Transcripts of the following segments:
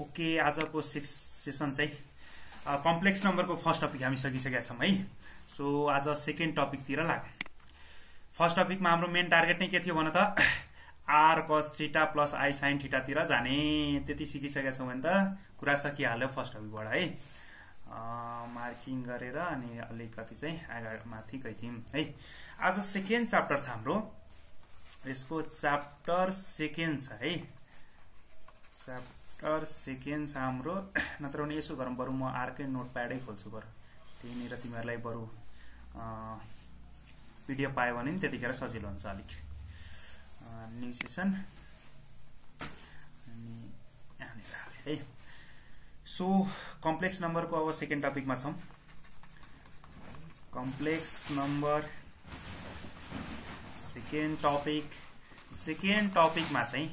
Okay आजको session चाहिँ complex नम्बरको फर्स्ट टपिक हामी सकिसकेका छौं है। सो आज सेकेन्ड टपिकतिर लाग्यौं। फर्स्ट टपिकमा हाम्रो मेन टार्गेट नै के थियो भने त r cos theta plus i sine थीटातिर जाने, त्यति सिकिसकेका छौं भने त कुरा सकिहाल्यो फर्स्ट टपिकबाट है। मार्किङ गरेर अनि अलिकति चाहिँ अगाडि माथि गइदियौं है। आज सेकेन्ड च्याप्टर छ हाम्रो, यसको च्याप्टर सेकेन्ड छ है, च्याप्टर सेकेन्ड छ हाम्रो। नत्र भने यसो गरौँ, बरु म आर्कै नोटप्याडै खोल्छु, बरु त्यहीँनिर तिमीहरूलाई बरु पिडिएफ पायो भने नि त्यतिखेर सजिलो हुन्छ अलिक। न्यू सेसन अनि यहाँनिर है। सो कम्प्लेक्स नम्बरको अब सेकेन्ड टपिकमा छौँ। Complex number second topic. Second टपिकमा चाहिँ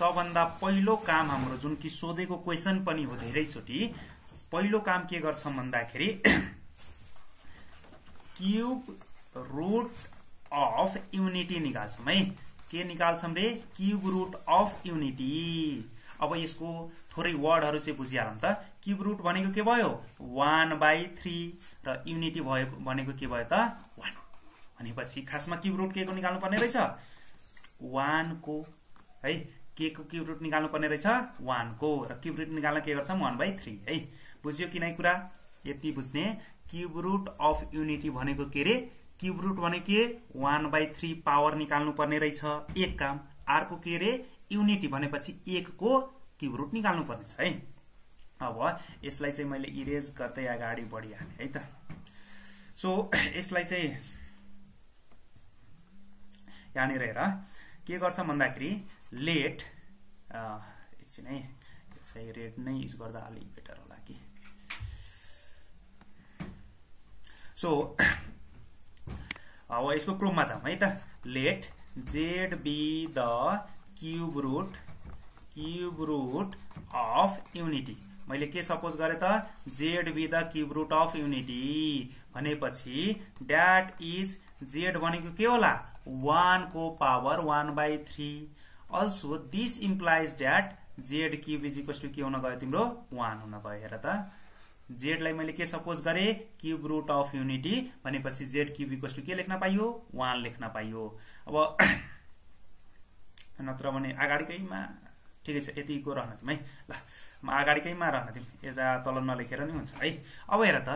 सबभन्दा पहिलो काम हाम्रो जुन कि सोधेको क्वेसन पनि हो धेरैचोटि। पहिलो काम के गर्छौँ भन्दाखेरि क्युब रुट अफ युनिटी निकाल्छौँ है। के निकाल्छौँ रे? Cube root of unity. अब यसको थोरै वर्डहरु चाहिँ बुझिहालौं त। क्युब रुट भनेको के भयो? 1/3 र युनिटी भयो भनेको के भयो त? 1। भनेपछि खासमा क्युब रुट के को निकाल्नु पर्ने रहेछ? 1 को है। के को क्युब रुट निकाल्नु पर्ने रहेछ? 1 को। र क्युब रुट निकाल्न के गर्छौं? 1/3 है। बुझ्यो कि नै कुरा? यति बुझ्ने। क्युब रुट अफ युनिटी भनेको के रे? क्युब रुट भने के? 1/3 पावर निकाल्नु पर्ने रहेछ, एक काम। अर्को के रे? युनिटी भनेपछि 1 को क्युब रुट निकाल्नु पर्ने छ है। अब यसलाई चाहिँ मैले इरेज गर्दै अगाडि बढिहाले है त। सो यसलाई चाहिँ यहाँनिर हेर के गर्छ भन्दाखेरि लेट एकछिन है, चाहिँ रेड नै युज गर्दा अलि बेटर होला कि। सो अब यसको प्रुफमा जाउँ है त। Let Z be the cube root of unity. मैले के सपोज गरे त? Z be the cube root of unity भनेपछि दैट इज जेड भनेको के होला? 1 को power 1/3। Also this implies that Z cube is equals to के हुन गयो तिम्रो? 1 हुन गयो। हेर त, जेड लाई मैले के सपोज गरे? क्युब रुट अफ युनिटी भनेपछि जेड क्युब इक्वल्स टू के लेख्न पाइयो? 1 लेख्न पाइयो। अब नत्र भने अगाडिकैमा ठिकै छ, यतिको रहन तिमी है ल, म अगाडिकैमा रहन तिमी, यता तल नलेखेर नि हुन्छ है। अब हेर त,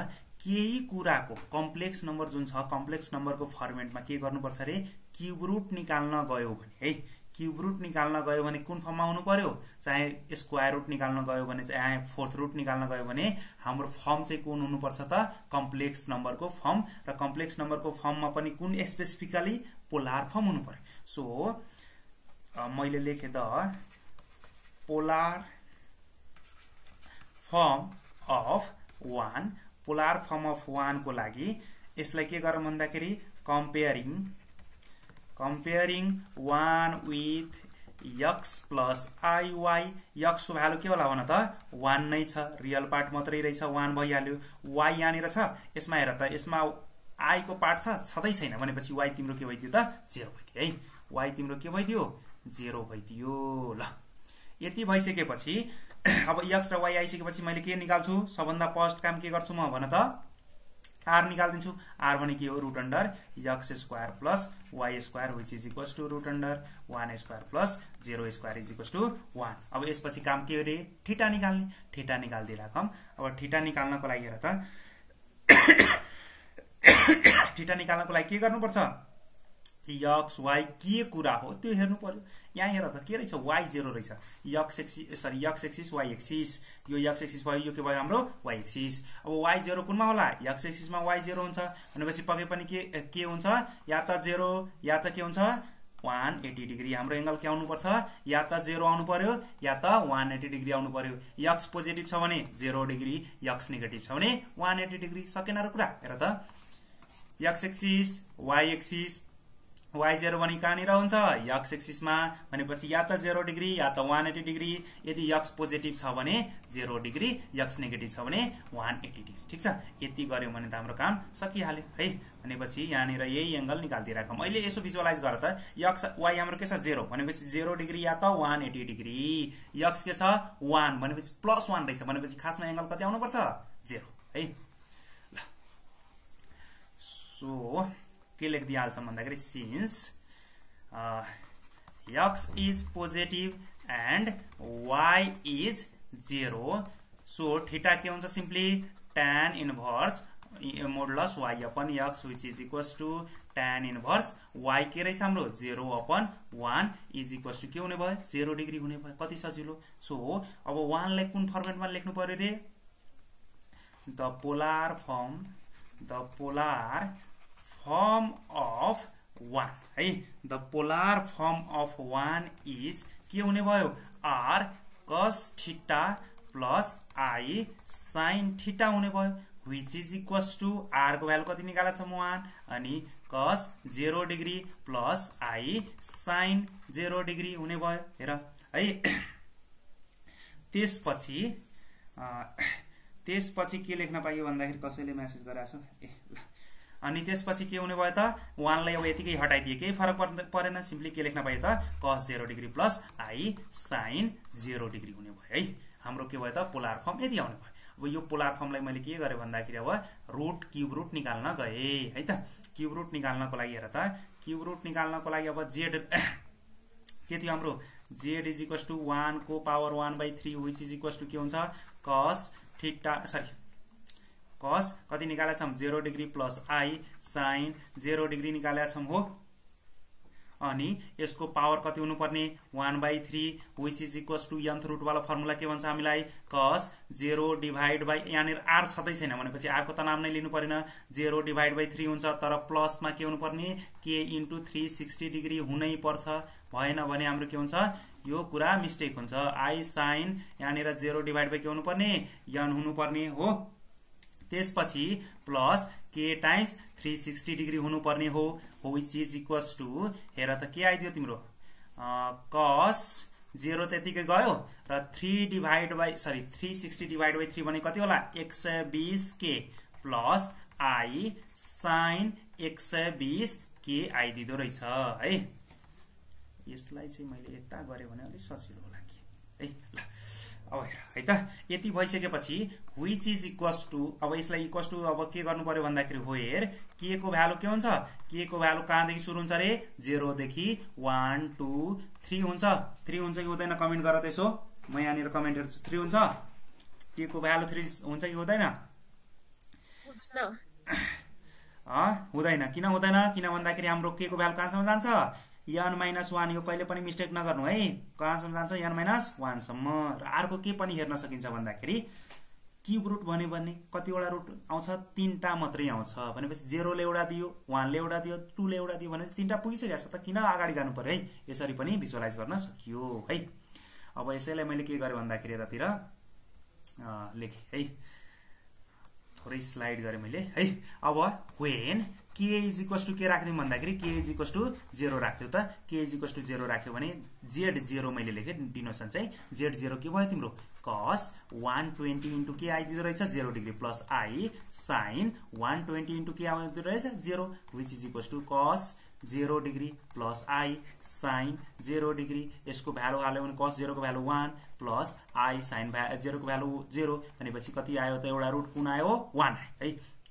केही कुराको कम्प्लेक्स नम्बर जुन छ, कम्प्लेक्स नम्बरको फर्मेटमा के गर्नुपर्छ रे? क्युब रुट निकाल्न गयो भने है, क्युब रुट निकाल्न गयो भने कुन फर्ममा हुनु पर्यो? चाहे स्क्वायर रुट निकाल्न गयो भने, चाहे फोर्थ रुट निकाल्न गयो भने हाम्रो फर्म चाहिँ कुन हुनुपर्छ त? कम्प्लेक्स नम्बरको फर्म। र कम्प्लेक्स नम्बरको फर्ममा पनि कुन स्पेसिफिकली? पोलार फर्म हुनु पर्यो। सो मैले लेखे the polar form of 1। Polar form of 1 को लागि यसलाई के गरौँ भन्दाखेरि comparing 1 with x plus i y. x को भ्यालु के होला भन त? 1 नै छ, रियल पार्ट मात्रै रहेछ, 1 भइहाल्यो। y यहाँनिर छ, यसमा हेर त, यसमा i को पार्ट छँदै छैन भनेपछि y तिम्रो के भइदियो त? 0 भइदियो है। y तिम्रो के भइदियो? 0 भइदियो। ल, यति भइसकेपछि अब x र y आइसकेपछि मैले के निकाल्छु? सबभन्दा फर्स्ट काम के गर्छु म भन त? r निकाल्दिन्छु। r भने के हो? Root under x square plus y square which is equals to root under 1 square plus 0 square is equals to 1। अब यसपछि काम के हो रे? थीटा निकाल्ने। थीटा निकाल्दै राखौँ। अब थीटा निकाल्नको लागि हेर त, थीटा निकाल्नको लागि के गर्नुपर्छ? यक्स वाई के कुरा हो त्यो हेर्नु पर्यो। यहाँ हेर त, के रहेछ? वाई 0 रहेछ। यक्स एक्सिस वाई एक्सिस, यो यक्स एक्सिस भयो, यो के भयो हाम्रो? Y axis. अब वाई 0 कुनमा होला? यक्स एक्सिसमा वाई 0 हुन्छ भनेपछि पक्कै पनि के हुन्छ? या त 0 या त के हुन्छ? 180 डिग्री। हाम्रो एंगल के आउनु पर्छ? या त 0 आउनु पर्यो या त 180 डिग्री आउनु पर्यो। यक्स पोजिटिभ छ भने 0 डिग्री, यक्स नेगेटिभ छ भने 180 डिग्री। सकेन र कुरा? हेर त, x axis y axis y zero भने कहाँनिर हुन्छ यक्स एक्सिसमा भनेपछि या त 0 डिग्री या त 180 डिग्री यदि यक्स पोजिटिभ छ भने 0 डिग्री यक्स नेगेटिभ छ भने 180 डिग्री ठीक छ। यति गर्यौ भने त हाम्रो काम सकिहाल्यो है भनेपछि यहाँनिर यही एंगल निकाल्दै राखौं। अहिले यसो भिजुअलाइज गर त यक्स वाई हाम्रो के छ 0 भनेपछि 0 डिग्री या त 180 डिग्री यक्स के छ 1 भनेपछि +1 रहेछ भनेपछि खासमा एंगल कति आउनु पर्छ 0 है। सो के लेख दिइहाल्छन् भन्दाखेरि सिन्स x इज पोजिटिभ एंड y इज 0 सो थीटा के हुन्छ simply tan inverse modulus y upon x which is equals to tan inverse y के रहेछ हाम्रो 0 अपन 1 इज इक्वल्स टू के हुने भयो 0 डिग्री हुने भयो। कति सजिलो। सो अब 1 लाई कुन फर्मेटमा लेख्नु पर्यो रे द पोलर फर्म of 1 है the polar form of 1 is के हुने भयो r cos theta plus i sin theta हुने भयो which is equals to r को भ्यालु कति निकालेछ 1 अनि cos 0 degree plus i sin 0 degree हुने भयो हेर है। त्यसपछि के लेख्न पाइयो भन्दाखेरि कसैले मेसेज गराछ अनि त्यसपछि के हुने भयो त 1 लाई अब यतिकै हटाइदिए केही फरक परेन सिम्पली के लेख्न पाए त cos 0 degree plus i sin 0 degree हुने भयो है। हाम्रो के भयो त पोलर फर्म यति आउने भयो। अब यो पोलर फर्मलाई मैले के गरे भन्दाखेरि अब √3 निकाल्न गए है त। √3 निकाल्नको लागि हेर त √3 निकाल्नको लागि अब z के थियो हाम्रो z = 1 को power 1/3 which is equals to के हुन्छ cos थीटा सरी cos कति निकालेछ हम 0 degree plus i sin 0 degree निकालेछ हम हो अनि यसको पावर कति हुनु पर्ने 1/3 which is equals to nth root वाला फर्मुला के भन्छ हामीलाई cos 0 डिवाइड बाइ यानी r छदै छैन भनेपछि r को त नाम नै लिनु पर्दैन 0 डिवाइड बाइ 3 हुन्छ तर प्लस मा के हुनु पर्ने k * 360 डिग्री हुनै पर्छ भएन भने हाम्रो के हुन्छ यो कुरा मिस्टेक हुन्छ i sin यानी 0 डिवाइड बाइ के हुनु पर्ने n हुनु पर्ने हो त्यसपछि प्लस k टाइम्स 360 डिग्री हुनु पर्ने हो which is equals to हेर त के आइदियो तिम्रो cos 0 त्यतिकै गयो र 360 डिवाइड बाइ 3 भने कति होला 120k plus i sin 120k आइदिदो रहेछ है। यसलाई चाहिँ मैले यता गरे भने अलि सजिलो होला कि है ल अब हेर है त यति भइसकेपछि which is equals to अब यसलाई equals to अब के गर्नु पर्यो भन्दाखेरि हो हेर k को भ्यालु के हुन्छ k को भ्यालु कहाँ देखि सुरु हुन्छ रे 0 देखि 1 2 3 हुन्छ 3 हुन्छ कि हुँदैन कमेन्ट गर त यसो म यहाँ नि कमेन्ट गर्छु 3 हुन्छ k को भ्यालु 3 हुन्छ कि हुँदैन हुँदैन किन भन्दाखेरि हाम्रो k को भ्यालु कहाँसम्म जान्छ n-1 यो कहिले पनि मिस्टेक नगर्नु है कहाँसम्म जान्छ n-1 सम्म र अर्को के पनि हेर्न सकिन्छ भन्दाखेरि क्यूब रुट भने कति वटा रुट आउँछ तीनटा मात्रै आउँछ भनेपछि 0 ले एउटा दियो 1 ले एउटा दियो 2 ले एउटा दियो भनेपछि तीनटा पुगिसक्या छ त किन अगाडि जानु पर्यो है यसरी पनि भिजुअलाइज गर्न सकियो है। अब यसैलाई मैले के गरे भन्दाखेरि यतातिर लेखे है थोरै स्लाइड गरे मैले है। अब when k is equals to के राख्दियौ भन्दाखेरि k is equals to 0 राख्दियौ त k is equals to 0 राख्यो भने z 0 मैले लेखे डिनोसन चाहिँ z 0 के भयो तिम्रो cos 120 * k आइदिदो रहेछ 0 degree plus i sin 120 * k आइदिदो रहेछ 0 which is equals to cos 0 degree plus i sin 0 degree यसको भ्यालु हाल्यो भने cos 0 को भ्यालु 1 plus i sin 0 को भ्यालु 0 भनेपछि कति आयो त एउटा रुट कुन आयो 1 है।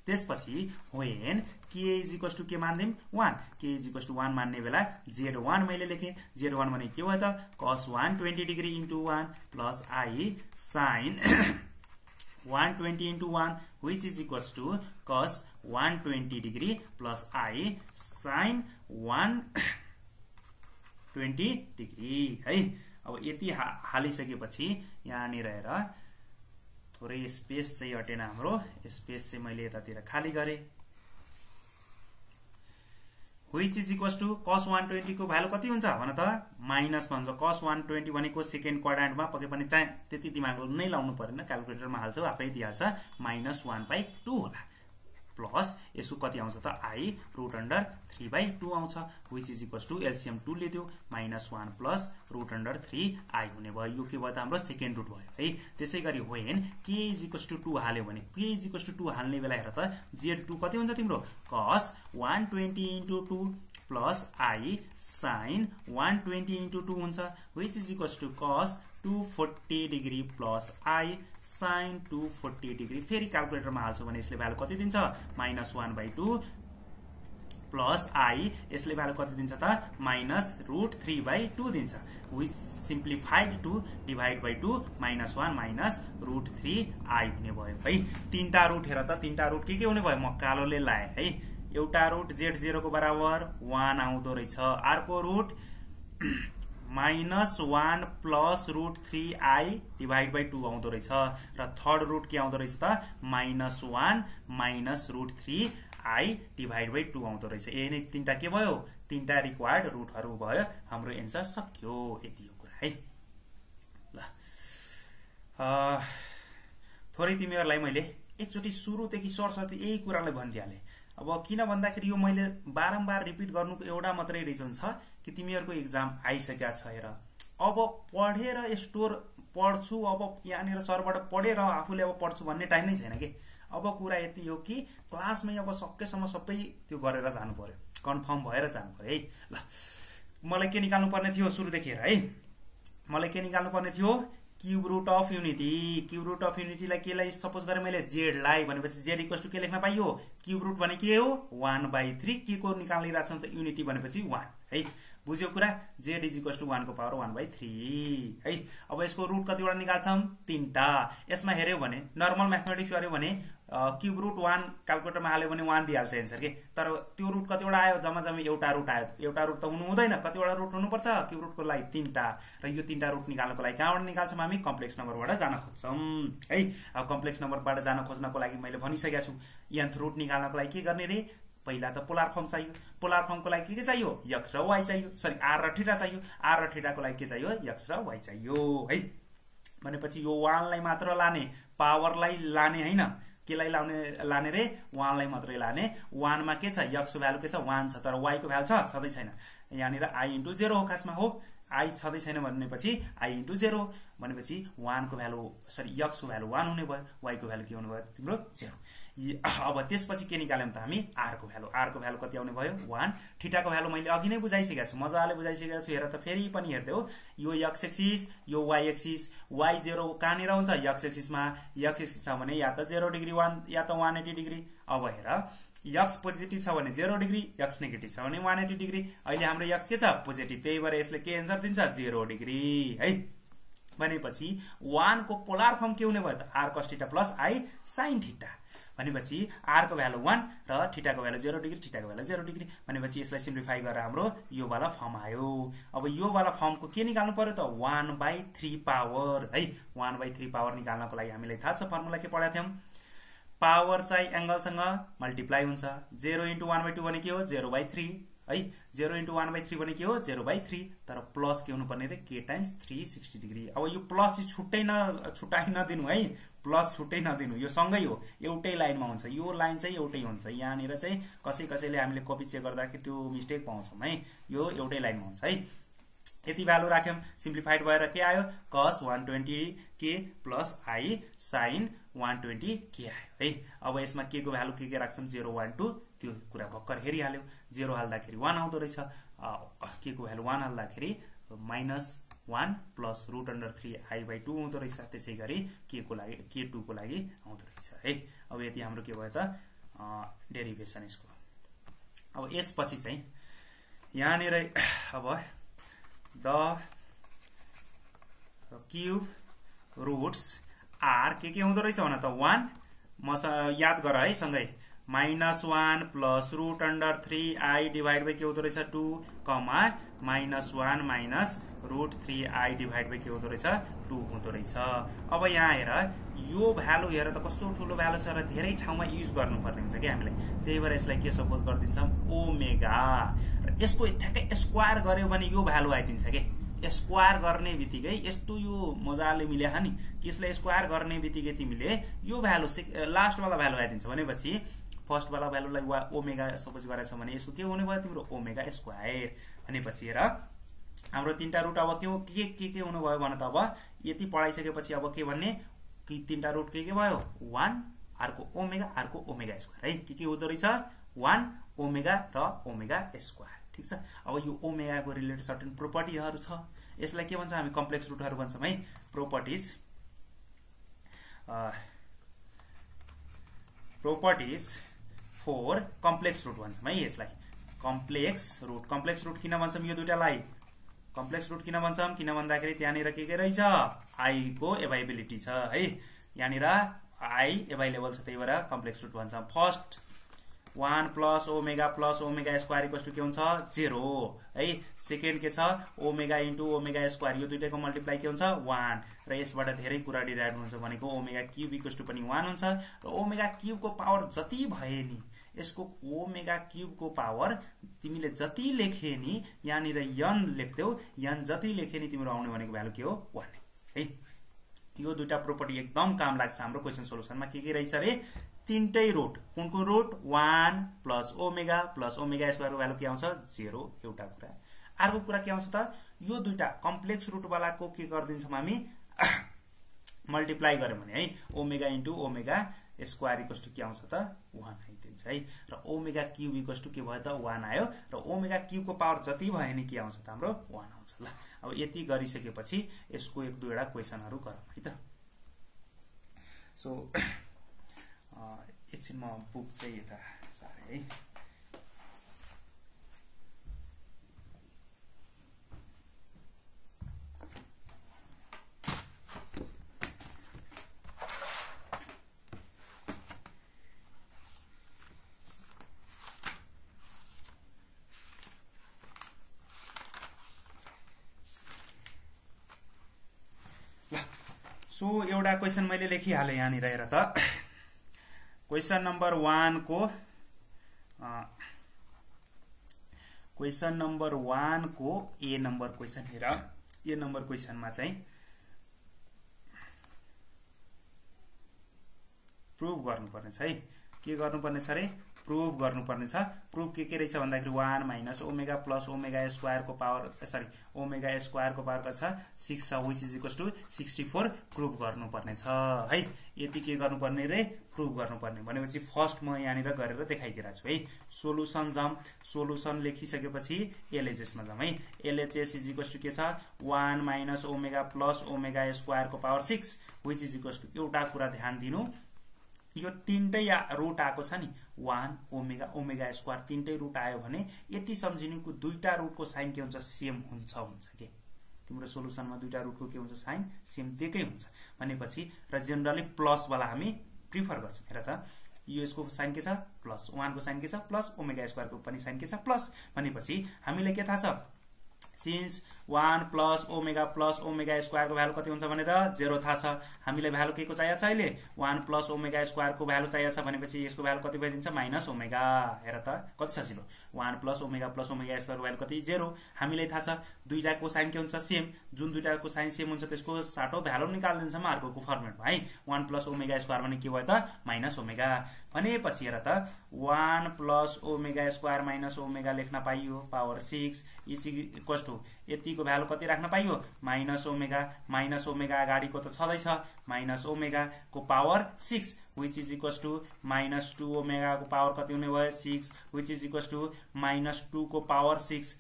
त्यसपछि when k is equals to के मान्दिम 1 k is equals to 1 मान्ने बेला z1 मैले लेखे z1 भने के भयो त cos 120 degree into 1 plus i sin 120 into 1 which is equals to cos 120 degree plus i sin 120 डिग्री है। अब यति हालिसकेपछि यहाँ नि रहेर थोरै स्पेस चाहिँ हटेन हाम्रो स्पेस चाहिँ मैले यतातिर खाली गरे which is equals to cos 120 को भ्यालु कति हुन्छ भन त माइनस भन्छ cos 120 भनेको सेकेन्ड क्वाड्रेन्टमा पक्कै पनि चाहिँ त्यति दिमाग नै लाउनु पर्दैन क्याल्कुलेटरमा हाल्छौ आफै दिइहाल्छ -1/2 होला प्लस यसको कति आउँछ त आई रुट अंडर 3/2 आउँछ which is equals to LCM 2 ले दियो -1 प्लस रुट अंडर 3 आई हुने भयो। यो के भयो त हाम्रो सेकेन्ड रुट भयो है। त्यसैगरी होएन के इज इक्वल्स टु 2 हाल्यो भने के इज इक्वल्स टु 2 हाल्ने बेला हेर त z2 कति हुन्छ तिम्रो cos 120 * 2 प्लस आई sin 120 * 2 हुन्छ which is equals to cos 240 degree plus i sine 240 degree. फेरि क्याल्कुलेटरमा हाल्छु भने यसले भ्यालु कति दिन्छ -1/2 प्लस आई यसले भ्यालु कति दिन्छ त -√3/2 दिन्छ which simplified to divide by 2 -1 -√3 i हुने भयो है। तीनटा रुट हेर त तीनटा रुट के हुने भयो म कालोले लाए है। एउटा रुट z0 को बराबर 1 आउँदो रहेछ, अर्को root -1 plus √3i divide by 2 आउँदो रहेछ र थर्ड रुट के आउँदो रहेछ त -1 -√3i डिवाइड बाई 2 आउँदो रहेछ। यही नै तीनटा के भयो, तीनटा रिक्वायर्ड रुटहरु भयो। हाम्रो एन्सर सक्यो, यति हो कुरा है। ल थोरै तिमीहरुलाई मैले एकचोटी सुरुदेखि सरसर्ती यही कुरालाई भन्दिहाले। अब किन भन्दाखेरि यो मैले बारम्बार रिपिट गर्नुको एउटा मात्रै रिजन छ कि तिमीहरुको एक्जाम आइसक्या छ। हेर अब पढेर स्टोर पढ्छु, अब यहाँ सरबाट पढेर आफूले अब पढ्छु भन्ने टाइम नै छैन के। अब कुरा यति हो कि क्लासमै अब सकेसम्म सबै त्यो गरेर जानु पर्यो, कन्फर्म भएर जानु पर्यो है। ल मलाई के निकाल्नु पर्ने थियो सुरुदेखि, हेर है मलाई के निकाल्नु पर्ने थियो cube root of unity. Cube root of unity के सपोज करें मैं जेड लाई जेड इक्वल्स टू के लेख्न पाइयो क्यूब रूट भने के हो 1/3 के को निकालिरहेछौं त यूनिटी भनेपछि 1 है। बुझ्यो कुरा, जेड इज इक्वल्स टू 1 को पावर 1/3 है। अब यसको रूट कतिवटा निकाल्छौं, तीनटा। यसमा हेर्यो भने नर्मल म्याथमेटिक्स गर्यो भने क्यूब रूट 1 क्याल्कुलेटरमा हाल्यो भने 1 दिइहाल्छ एन्सर के। तर त्यो रूट कतिवटा आयो, जम्मा एउटा रूट आयो। एउटा रूट त हुनु हुँदैन, कतिवटा रूट हुनुपर्छ। क्यूब रूटको लागि तीनटा र यो तीनटा रूट निकाल्नको लागि कहाँबाट निकाल्छौं हामी कम्प्लेक्स नम्बरबाट जान खोज्छौं है। अब कम्प्लेक्स नम्बरबाट जान खोज्नको लागि मैले भनिसकेको छु nth रूट निकाल्नको लागि के गर्ने रे, पहिला त पोलर फर्म चाहियो। पोलर फर्मको लागि के चाहियो x र y चाहियो, सरी r र थीटा चाहियो। r र थीटाको लागि के चाहियो x र y चाहियो है। भनेपछि यो 1 लाई मात्र लाने, पावर लाई लाने हैन, के लाई लाने रे 1 लाई मात्रै लाने। 1 मा के छ x को भ्यालु के छ 1 छ, तर y को भ्यालु छदै छैन। यहाँ नि i * 0 हो, खासमा हो i छदै छैन भनेपछि i * 0 भनेपछि 1 को भ्यालु सरी x को भ्यालु 1 हुने भयो, y को भ्यालु के हुने भयो तिम्रो 0। अब त्यसपछि के निकाल्यौं त हामी r को भ्यालु। r को भ्यालु कति आउने भयो 1, थीटा को भ्यालु मैले अघि नै बुझाइसकेको छु, मजाले बुझाइसकेको छु। हेर त फेरि पनि हेर्दै हो, यो x एक्सिस यो y एक्सिस, y 0 कानेर हुन्छ x एक्सिसमा भने या त 0 डिग्री 1 या त 180 डिग्री। अब हेर x पोजिटिभ छ भने 0 डिग्री, x नेगेटिभ छ भने 180 डिग्री। अहिले हाम्रो x के छ पोजिटिभ, त्यही भएर यसले के एन्सर दिन्छ 0 डिग्री है। भनेपछि 1 को पोलर फर्म के हुने भयो त r cos theta + i sin theta. भनेपछि r को भ्यालु 1 र थीटा को भ्यालु 0 डिग्री, थीटा को भ्यालु 0 डिग्री। भनेपछि यसलाई सिम्प्लिफाई गरेर हाम्रो यो वाला फर्म आयो। अब यो वाला फर्मको के निकाल्नु पर्यो त 1/3 पावर है। 1/3 पावर निकाल्नको लागि हामीलाई थाहा छ फर्मुला के पढाएको थियौं, पावर चाहिँ एंगलसँग मल्टिप्लाई हुन्छ। 0 * 1/2 भने के हो 0/3 है। 0 * 1/3 भने के हो 0/3, तर प्लस के हुनुपर्ने रे k टाइम्स 360 डिग्री। अब यो प्लस चाहिँ छुटाइ नदिनु है, प्लस छुट्टै नदिनु, यो सँगै हो, एउटै लाइनमा हुन्छ। यो लाइन चाहिँ एउटै हुन्छ। यहाँ निर चाहिँ कसैले हामीले कपी चेक गर्दाखेरि त्यो मिस्टेक पाउँछौं है, यो एउटै लाइनमा हुन्छ है। यति भ्यालु राख्यौं, सिम्प्लिफाइड भएर के आयो cos 120 के प्लस i sin 120 के आयो है। अब यसमा के को भ्यालु के राख्छौं 0 1 2, त्यो कुरा भक्कर हेरिहाल्यो। 0 हाल्दाखेरि 1 आउँदो रहेछ, के को भ्यालु 1 हाल्दाखेरि -1 प्लस √3i/2 आउँदो रहेछ। त्यसैगरी के2 को लागि आउँदो रहेछ है। अब यति हाम्रो के भयो त डेरिभेसन यसको। अब यसपछि चाहिँ यहाँ निर अब द क्यूब रूट्स आर के हुँदो रहेछ भन त 1 म याद गर है सँगै -1 प्लस √3i डिवाइड बाई के हुँदो रहेछ 2 कमा -1 -√3i डिवाइड बाई के हुँदो रहेछ 2 हुँदो रहेछ। अब यहाँ हेर यो भ्यालु हेर त कस्तो ठुलो भ्यालु छ र धेरै ठाउँमा युज गर्नुपर्ने हुन्छ के हामीले, त्यही भएर यसलाई के सपोज गर्दिन्छौं ओमेगा। र यसको ठ्याक्कै स्क्वायर गर्यो भने यो भ्यालु आइदिन्छ के। स्क्वायर गर्ने बित्तिकै यस्तो यो मजाले मिल्या नि कि यसलाई स्क्वायर गर्ने बित्तिकै तिमीले यो भ्यालु लास्ट वाला भ्यालु आइदिन्छ। भनेपछि फर्स्ट वाला भ्यालुलाई वा ओमेगा सपोज गरेछ भने यसको के हुने भयो तिम्रो ओमेगा स्क्वायर। अनि पछि हेर हाम्रो तीनटा रुट अब के हुनु भयो भने त अब यति पढाइसकेपछि अब के भन्ने कि तीनटा रुट के भयो 1 अर्को ओमेगा स्क्वायर है के हुँदो रहेछ 1 ओमेगा र ओमेगा स्क्वायर। ठीक छ, अब यो ओमेगा को रिलेटेड सर्टेन प्रोपर्टीहरु छ, यसलाई के भन्छ हामी कम्प्लेक्स रुटहरु भन्छौं है। प्रॉपर्टीज फॉर कम्प्लेक्स रूट भन्छम है यसलाई। कम्प्लेक्स रूट किन भन्छम यो दुईटालाई कम्प्लेक्स रूट किन भन्छम किन भन्दाखेरि त्यहाँनेर के रहेछ i को एभाइबिलिटी छ है, यानेर i एभाइलेबल छ त्यही भएर कम्प्लेक्स रूट भन्छम। First 1 plus omega square equals to के हुन्छ 0 है। सेकेन्ड के छ ओमेगा इन्टु ओमेगा स्क्वायर यो दुईटैको मल्टिप्लाई के हुन्छ 1 र यसबाट धेरै कुरा डिराइभ हुन्छ भनेको ओमेगा क्यूब इक्वल्स टु पनि 1 हुन्छ र ओमेगा क्यूब को पावर जति भए नि यसको ओमेगा क्यूब को पावर तिमीले जति लेखे नि यानी र यन लेख्देऊ यन जति लेखे नि तिम्रो आउने भनेको भ्यालु के हो 1 है। यो दुईटा प्रोपर्टी एकदम काम लाग्छ हाम्रो क्वेशन सोलुसनमा। के रहेछ रे तीनटै रुट कुन रुट 1 प्लस ओमेगा स्क्वायरको भ्यालु के आउँछ 0 एउटा कुरा। अर्को कुरा के आउँछ त यो दुईटा कम्प्लेक्स रुट वालाको के गर्दिन्छौं हामी मल्टिप्लाई गर्यौं भने है omega into omega square equals to के आउँछ त 1 आइदिन्छ है र ओमेगा क्यूब इक्वल्स टु के भयो त 1 आयो र ओमेगा क्यूब को पावर जति भयो नि के आउँछ त हाम्रो 1 आउँछ ल। अब यति गरिसकेपछि यसको एक दुईटा क्वेशनहरु गरौं है त। सो एकछिन म बुक चाहिँ यता सारे है ल। सो एउटा क्वेशन मैले लेखिहाले यहाँनिर हेर त क्वेशन नम्बर 1 को ए नम्बर क्वेशन हेर। ए नम्बर क्वेशन मा चाहिँ प्रूफ गर्नुपर्ने छ है। के गर्नुपर्ने छ रे प्रूफ गर्नुपर्ने छ। प्रूफ के रहेछ भन्दाखेरि 1 minus omega plus omega square को पावर ओमेगा स्क्वायर को पावर कति छ 6 छ which is equals to 64 proof गर्नुपर्ने छ है। यति के गर्नुपर्ने रे प्रूफ गर्नुपर्ने भनेपछि फर्स्ट म यहाँ निर गरेर देखाइदिरा छु है। सोलुसन जाम, सोलुसन लेखिसकेपछि एलएचएस मा जाम है। एलएचएस इज इक्वल्स टु के छ 1 minus omega plus omega square को power 6 which is equals to एउटा कुरा ध्यान दिनु यो तीनटै रुट आको छ नि 1 ओमेगा स्क्वायर तीनटै रुट आयो भने यति समझिनु कि दुईटा रुट को साइन के हुन्छ सेम हुन्छ के तिम्रो सोलुसनमा दुईटा रुट को के हुन्छ साइन सेम त्यकै हुन्छ भनेपछि र जनरली प्लस वाला हामी प्रिफर गर्छौं। हेर त यो यसको साइन के छ प्लस 1 को साइन के छ प्लस ओमेगा स्क्वायर को पनि साइन के छ प्लस भनेपछि हामीले के थाहा छ सिन्स 1 प्लस ओमेगा स्क्वायर को भ्यालु कति हुन्छ भने त 0 थाहा छ। हामीले भ्यालु के को चाहिएको छ अहिले 1 प्लस ओमेगा स्क्वायर को भ्यालु चाहिएको छ भनेपछि यसको भ्यालु कति भइदिन्छ माइनस ओमेगा। हेर त कति सजिलो 1 प्लस ओमेगा स्क्वायर को भ्यालु कति 0 हामीले थाहा छ। दुईटा को साइन के हुन्छ सेम, जुन दुईटा को साइन सेम हुन्छ त्यसको साटो भ्यालु निकाल्दिन्छम अर्कोको फर्मेटमा है। 1 प्लस ओमेगा स्क्वायर भने के भयो त माइनस ओमेगा भनेपछि हेर त 1 plus omega square minus omega लेख्न पाइयो पावर 6 इक्वल टु यति को भ्यालु कति राख्न पाइयो माइनस ओमेगा। अगाडि को त छदै छ माइनस ओमेगा को power 6 which is equals to minus 2 omega को पावर कति हुने भयो 6 which is equals to minus 2 को पावर 6।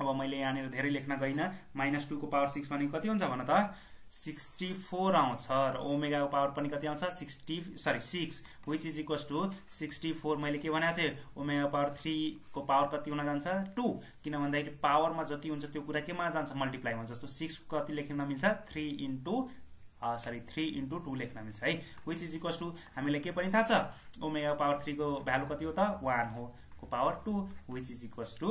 अब मैले यहाँ नि धेरै लेख्न गइन माइनस 2 को पावर 6 भनेको कति हुन्छ भन त 64 आउँछ र ओमेगा को पावर पनि कति आउँछ 6 व्हिच इज इक्वल्स टु 64। मैले के भनेको थिए ओमेगा पावर 3 को पावर कति हुन जान्छ 2 किन भन्दाखेरि पावरमा जति हुन्छ त्यो कुरा केमा जान्छ मल्टिप्लाई हुन्छ। जस्तो 6 कति लेख्न मिल्छ 3 इन्टु 2 लेख्न मिल्छ है व्हिच इज इक्वल्स टु हामीले के पनि थाहा छ ओमेगा पावर 3 को भ्यालु कति हो त 1 हो को power 2 which is equals to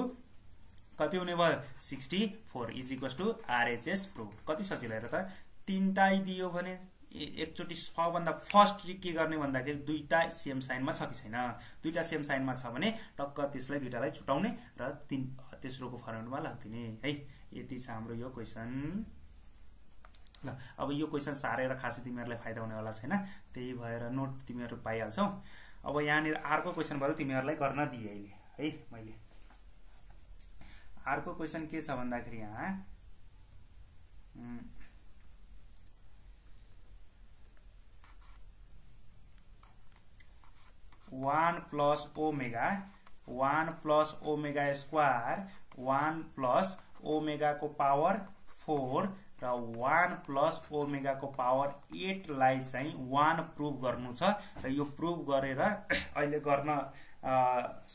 कति हुने भयो 64 is equals to RHS proof. कति सजिलो हेर त तीनटाई दियो भने एकचोटी सबभन्दा फर्स्ट ट्रिक के गर्ने भन्दाखेरि दुईटा सेम साइनमा छ कि छैन। दुईटा सेम साइनमा छ भने टक्क त्यसलाई दुईटालाई छुटाउने र तेस्रोको फर्मेटमा राख्दिने है। यति छ हाम्रो यो क्वेशन ल। अब यो क्वेशन सारेर खासै तिमीहरुलाई फाइदा हुने वाला छैन, त्यही भएर नोट तिमीहरु पाइहाल्छौ। अब यहाँ अर्को क्वेश्चन भयो तिमीहरुलाई गर्न दिए अहिले है। मैले अर्को क्वेश्चन के छ भन्दाखेरि यहाँ (1 + ओमेगा स्क्वायर 1 + ओमेगा को पावर 4 र 1 + ओमेगा को पावर 8 लाई चाहिँ 1 प्रुभ गर्नु छ र यो प्रुभ गरेर अहिले गर्न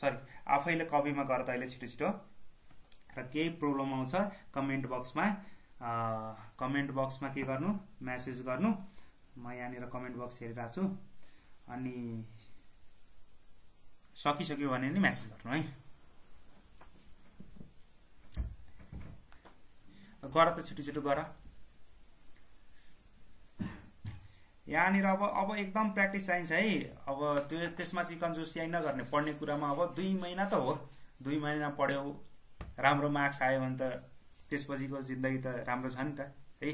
सरी आफैले कपीमा गर्दा अहिले छिटो छिटो र केही प्रब्लम आउँछ कमेन्ट बक्समा के गर्नु मेसेज गर्नु। म यहाँनिर कमेन्ट बक्स हेरिरा छु अनि सकिसक्यो भने नि मेसेज गर्नु है। गर त छिटो छिटो गर। यहाँनिर अब एकदम प्र्याक्टिस चाहिन्छ है। अब त्यो त्यसमा चिकन जोसियाई नगर्ने पढ्ने कुरामा अब 2 महिना त हो। 2 महिना पढ्यौ राम्रो मार्क्स आयो भने त त्यसपछिको जिन्दगी त राम्रो छ नि त है।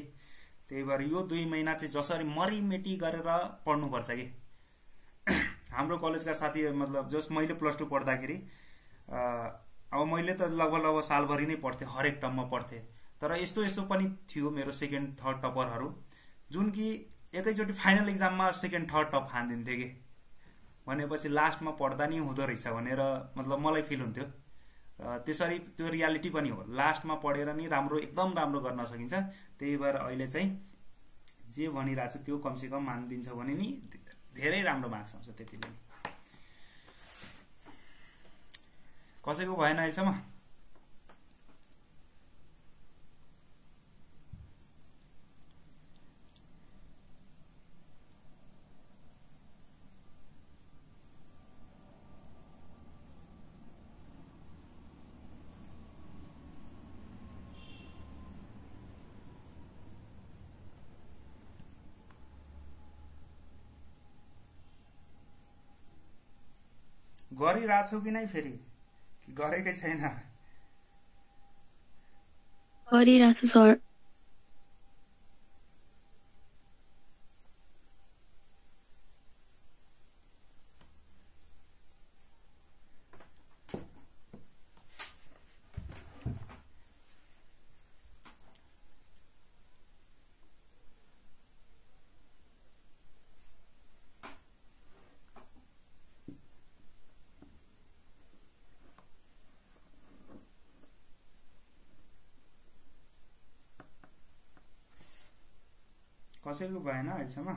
त्यही भएर यो 2 महिना चाहिँ जसरी मरिमेटी गरेर पढ्नु पर्छ के। हाम्रो कलेजका साथी मतलब जस मैले +2 पढ्दाखेरि अब मैले त लगभग सालभरि नै पढ्थे हरेक टर्ममा पढ्थे तर यस्तो यस्तो पनि थियो मेरो सेकेन्ड थर्ड टपरहरु जुन कि एकैचोटी फाइनल एक्जाममा सेकेन्ड थर्ड टप हान्दिन्थे के भनेपछि लास्टमा पढ्दा नि हुँदो रहेछ भनेर मतलब मलाई फिल हुन्थ्यो। त्यसरी त्यो रियालिटी पनि हो लास्टमा पढेर नि राम्रो एकदम राम्रो गर्न सकिन्छ। त्यही भएर अहिले चाहिँ जे भनिरा छु त्यो कम से कम मानिदिन्छ भने नि धेरै राम्रो मार्क्स आउँछ। त्यतिले कसैको भएन अहिलेसम्म। गरिराछु कि नै फेरि कि गरेकै छैन? गरिराछु सर। कसैको भएन अहिलेसम्म?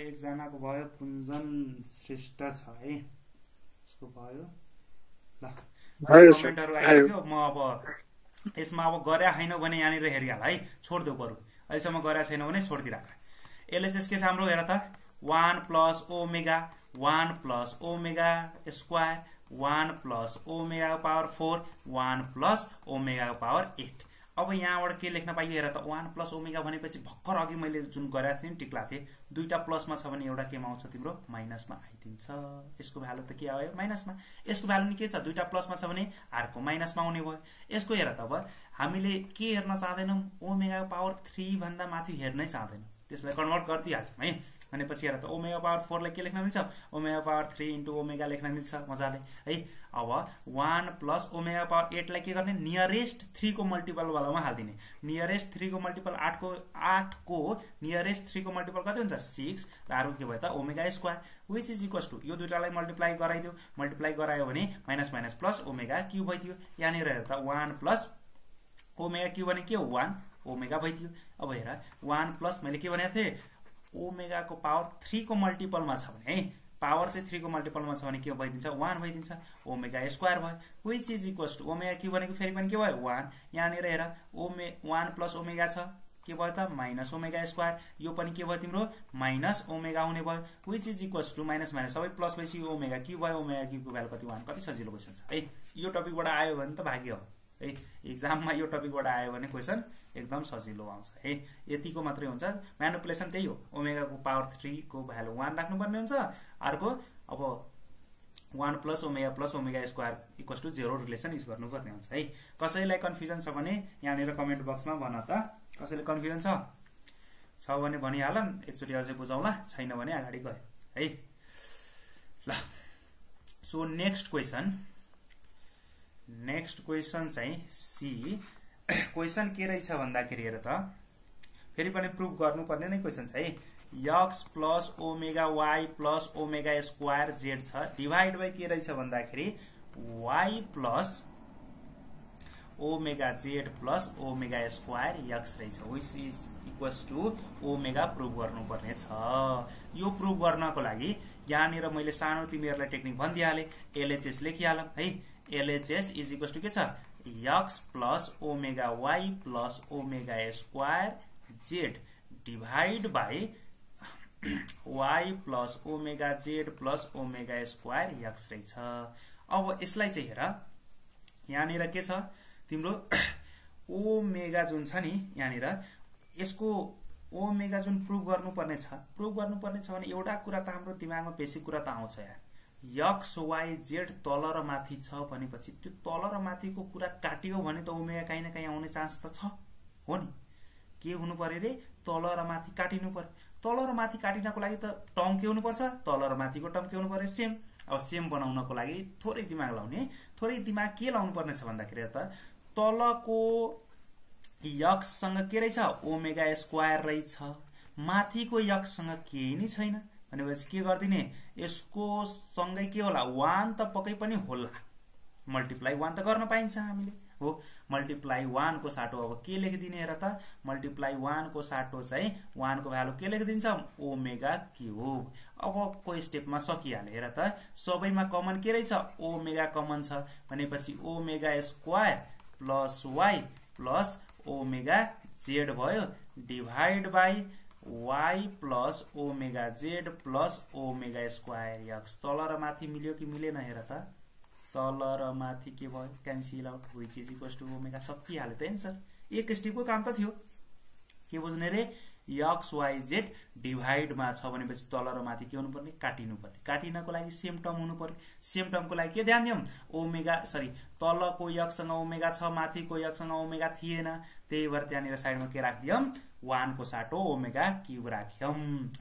एकजना को भयो कुञ्जन श्रेष्ठ छ है उसको भयो ल कमेन्टहरु आइसक्यो। म अब यसमा अब गरे हैन भने यहाँनिर हेरिहाल है छोड्देऊ बरु अहिलेसम्म गरे छैन भने छोड्दिरा। यसले चाहिँ के छ हाम्रो हेर त 1 + omega square 1 + omega power 4 1 + omega power 8। अब यहाँबाट के लेख्न पाइयो हेर त 1 + ओमेगा भनेपछि भक्कर अघि मैले जुन गरेको थिएँ टिक्ला थिएँ दुईटा प्लसमा छ भने एउटा केमा आउँछ तिम्रो माइनसमा आइदिन्छ। यसको भ्यालु त के आयो माइनसमा। यसको भ्यालु नि के छ दुईटा प्लसमा छ भने अर्को माइनसमा आउने भयो। यसको हेर त अब हामीले के हेर्न चाहदैनौँ ओमेगा पावर 3 भन्दा माथि हेर्नै चाहदैनौँ त्यसलाई कन्भर्ट गरिदिहाल्छौँ है। भनेपछि हेर त ओमेगा पावर 4 लाई के लेख्न मिल्छ ओमेगा पावर 3 इन्टु ओमेगा लेख्न मिल्छ मजाले है। अब 1 + ओमेगा पावर 8 लाई के गर्ने नियरेस्ट 3 को मल्टिपल वालामा हाल्दिने। नियरेस्ट 3 को मल्टिपल 8 को नियरेस्ट 3 को मल्टिपल कति हुन्छ 6 र अरु के भयो त omega square which is equals to यो दुईटालाई मल्टिप्लाई गराइदियो। मल्टिप्लाई गरायो भने minus minus plus omega cube भइदियो। यानी हेर त 1 + ओमेगा क्यूब भने के हो 1 ओमेगा भई थियो। अब हेर 1 प्लस मैले के भनेको थिए ओमेगा को पावर 3 को मल्टिपल मा छ भने है पावर चाहिँ 3 को मल्टिपल मा छ भने के भइदिन्छ 1 भइदिन्छ ओमेगा स्क्वायर भयो which is equals to omega के भनेको फेरि पनि के भयो 1 यहाँ नेर हेर ओमे 1 प्लस ओमेगा छ के भयो त माइनस ओमेगा स्क्वायर यो पनि के भयो तिम्रो माइनस ओमेगा हुने भयो which is equals to minus minus सबै प्लस भएपछि ओमेगा के भयो ओमेगा के को भ्यालु कति 1 कति सजिलो क्वेशन छ है। यो टपिकबाट आयो भने त भाग्य हो है एग्जाम में यो टपिकबाट आयो भने क्वेशन एकदम सजिलो आउँछ है। यतिको मात्रै हुन्छ म्यानिपुलेसन त्यही हो ओमेगा को पावर 3 को भ्यालु 1 राख्नु पर्ने हुन्छ अर्को अब 1 plus omega square equals to 0 relation use गर्नु पर्ने हुन्छ है। कसैलाई कन्फ्युजन छ भने यहाँ नेर कमेन्ट बक्समा भन त कसैले कन्फ्युजन छ भने भनिहालन एकचोटी अझै बुझाउला छैन भने अगाडि गए है ल। सो नेक्स्ट क्वेसन चाहिँ सी क्वेसन के रहेछ भन्दाखेरि हेर त फेरि पनि प्रूफ गर्नुपर्ने नै क्वेसन छ है। x plus omega y plus omega square z छ डिवाइड बाइ के रहेछ भन्दाखेरि y plus omega z plus omega square x रहेछ which is equals to omega proof गर्नुपर्ने छ। यो प्रूफ गर्नको लागि यहाँ नेर मैले सानो तिमीहरुलाई टेक्निक भन्दिहाले LHS लेखिहाल है। LHS इज इक्वल्स टू के छ x plus omega y plus omega square z divide by y plus omega z plus omega square x रहेछ। अब यसलाई चाहिँ हेर यहाँ नेर के छ तिम्रो ओमेगा जुन छ नि यहाँ नेर यसको ओमेगा जुन प्रूफ गर्नुपर्ने छ भने एउटा कुरा त हाम्रो दिमागमा बेसिक कुरा त आउँछ यार x y z तल र माथि छ भनेपछि त्यो तल र माथिको कुरा काटियो भने त ओमेगा कहीं न कहीं आउने चान्स त छ हो नि। के हुनु पर्यो रे तल र माथि काटिनु पर्यो तल र माथि काटिनको लागि त टर्म के हुनु पर्छ तल र माथिको टर्म के हुनु पर्यो सेम। अब सेम बनाउनको लागि थोरै दिमाग के लाउनु पर्ने छ भन्दाखेरि त तलको x सँग के रहेछ ओमेगा स्क्वायर रहेछ माथिको x सँग केही नै छैन भनेपछि के गर्दिने यसको सँगै के होला 1 त पक्कै पनि होला मल्टिप्लाई 1 त गर्न पाइन्छ हामीले हो मल्टिप्लाई 1 को साटो अब के लेखिदिने हेर त मल्टिप्लाई 1 को साटो चाहिँ 1 को भ्यालु के लेखिदिन्छ ओमेगा क्यूब। अबको स्टेपमा सकिहाले हेर त सबैमा कमन के रहेछ ओमेगा कमन छ भनेपछि omega square plus y plus omega z भयो divide by y plus omega z plus omega square x तल र माथि मिल्यो कि मिलेन हेर त तल र माथि के भयो cancel out which is equals to omega सकिहाल्यो त एन्सर। एक स्टेपको काम त थियो के बुझ्ने रे x y z डिवाइडमा छ भनेपछि तल र माथि के हुनुपर्ने काटिनुपर्ने काटिनको लागि सेम टर्म हुनुपर्ने सेम टर्मको लागि के ध्यान दियौं ओमेगा सरी तलको x सँग ओमेगा छ माथिको x सँग ओमेगा थिएन त्यही भएर त्यहाँनिर साइडमा के राखदियौं 1 को साटो ओमेगा क्यूब राख्यौं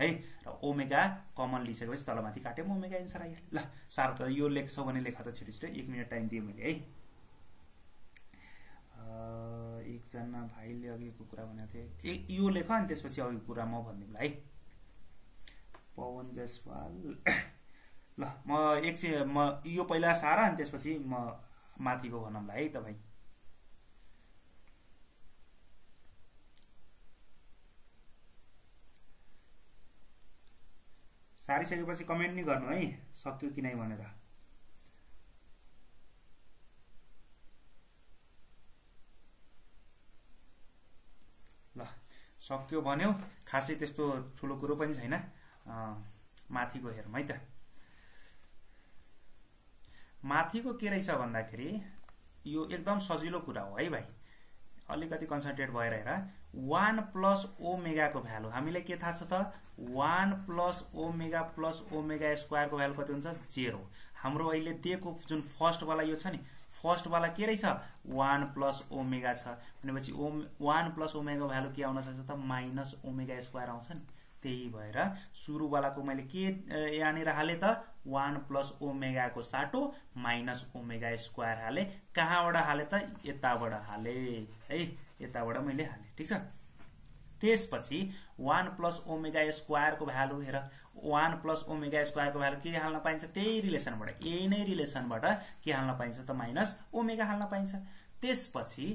है र ओमेगा कमन लिसकेपछि तलमाथि काट्यौं ओमेगा आन्सर आयो। ल सारत यो लेख्छौ भने लेख त छिटो छिटो 1 मिनेट टाइम दिए मैले है। एक जना भाइले अघिको कुरा भनेथे यो लेख अनि त्यसपछि अघिको कुरा म भन्दिमला है पवन जसवाल। ल म एकछिन म यो पहिला सारा अनि त्यसपछि म माथिको भनमला है त भाइ। सारिसकेपछि कमेन्ट नि गर्नु है सक्यो कि नै भनेर। ल सक्यो भन्यौ खासै त्यस्तो ठूलो कुरो पनि छैन माथिको हेरौँ है त माथिको के रहेछ भन्दाखेरि यो एकदम सजिलो कुरा हो है भाइ अलिकति कन्सन्ट्रेट भएर हेर 1 प्लस ओमेगा को भ्यालु हामीले के थाहा छ त 1 प्लस ओमेगा स्क्वायर को भ्यालु कति हुन्छ 0 हाम्रो अहिले दिएको जुन फर्स्ट वाला यो छ नि फर्स्ट वाला के रहेछ 1 प्लस ओमेगा छ भनेपछि 1 प्लस ओमेगा को भ्यालु के आउन सक्छ त माइनस ओमेगा स्क्वायर आउँछ नि त्यही भएर सुरु वालाको मैले के यहाँ नि राहाले त 1 प्लस ओमेगा को साटो माइनस ओमेगा स्क्वायर हाले कहाँबाट हाले त यताबाट हाले है यताबाट मैले हाले ठीक छ। त्यसपछि 1 प्लस ओमेगा स्क्वायर को भ्यालु हेर 1 प्लस ओमेगा स्क्वायर को भ्यालु के हाल्न पाइन्छ त्यही रिलेसनबाट ए नै रिलेसनबाट के हाल्न पाइन्छ त माइनस ओमेगा हाल्न पाइन्छ। त्यसपछि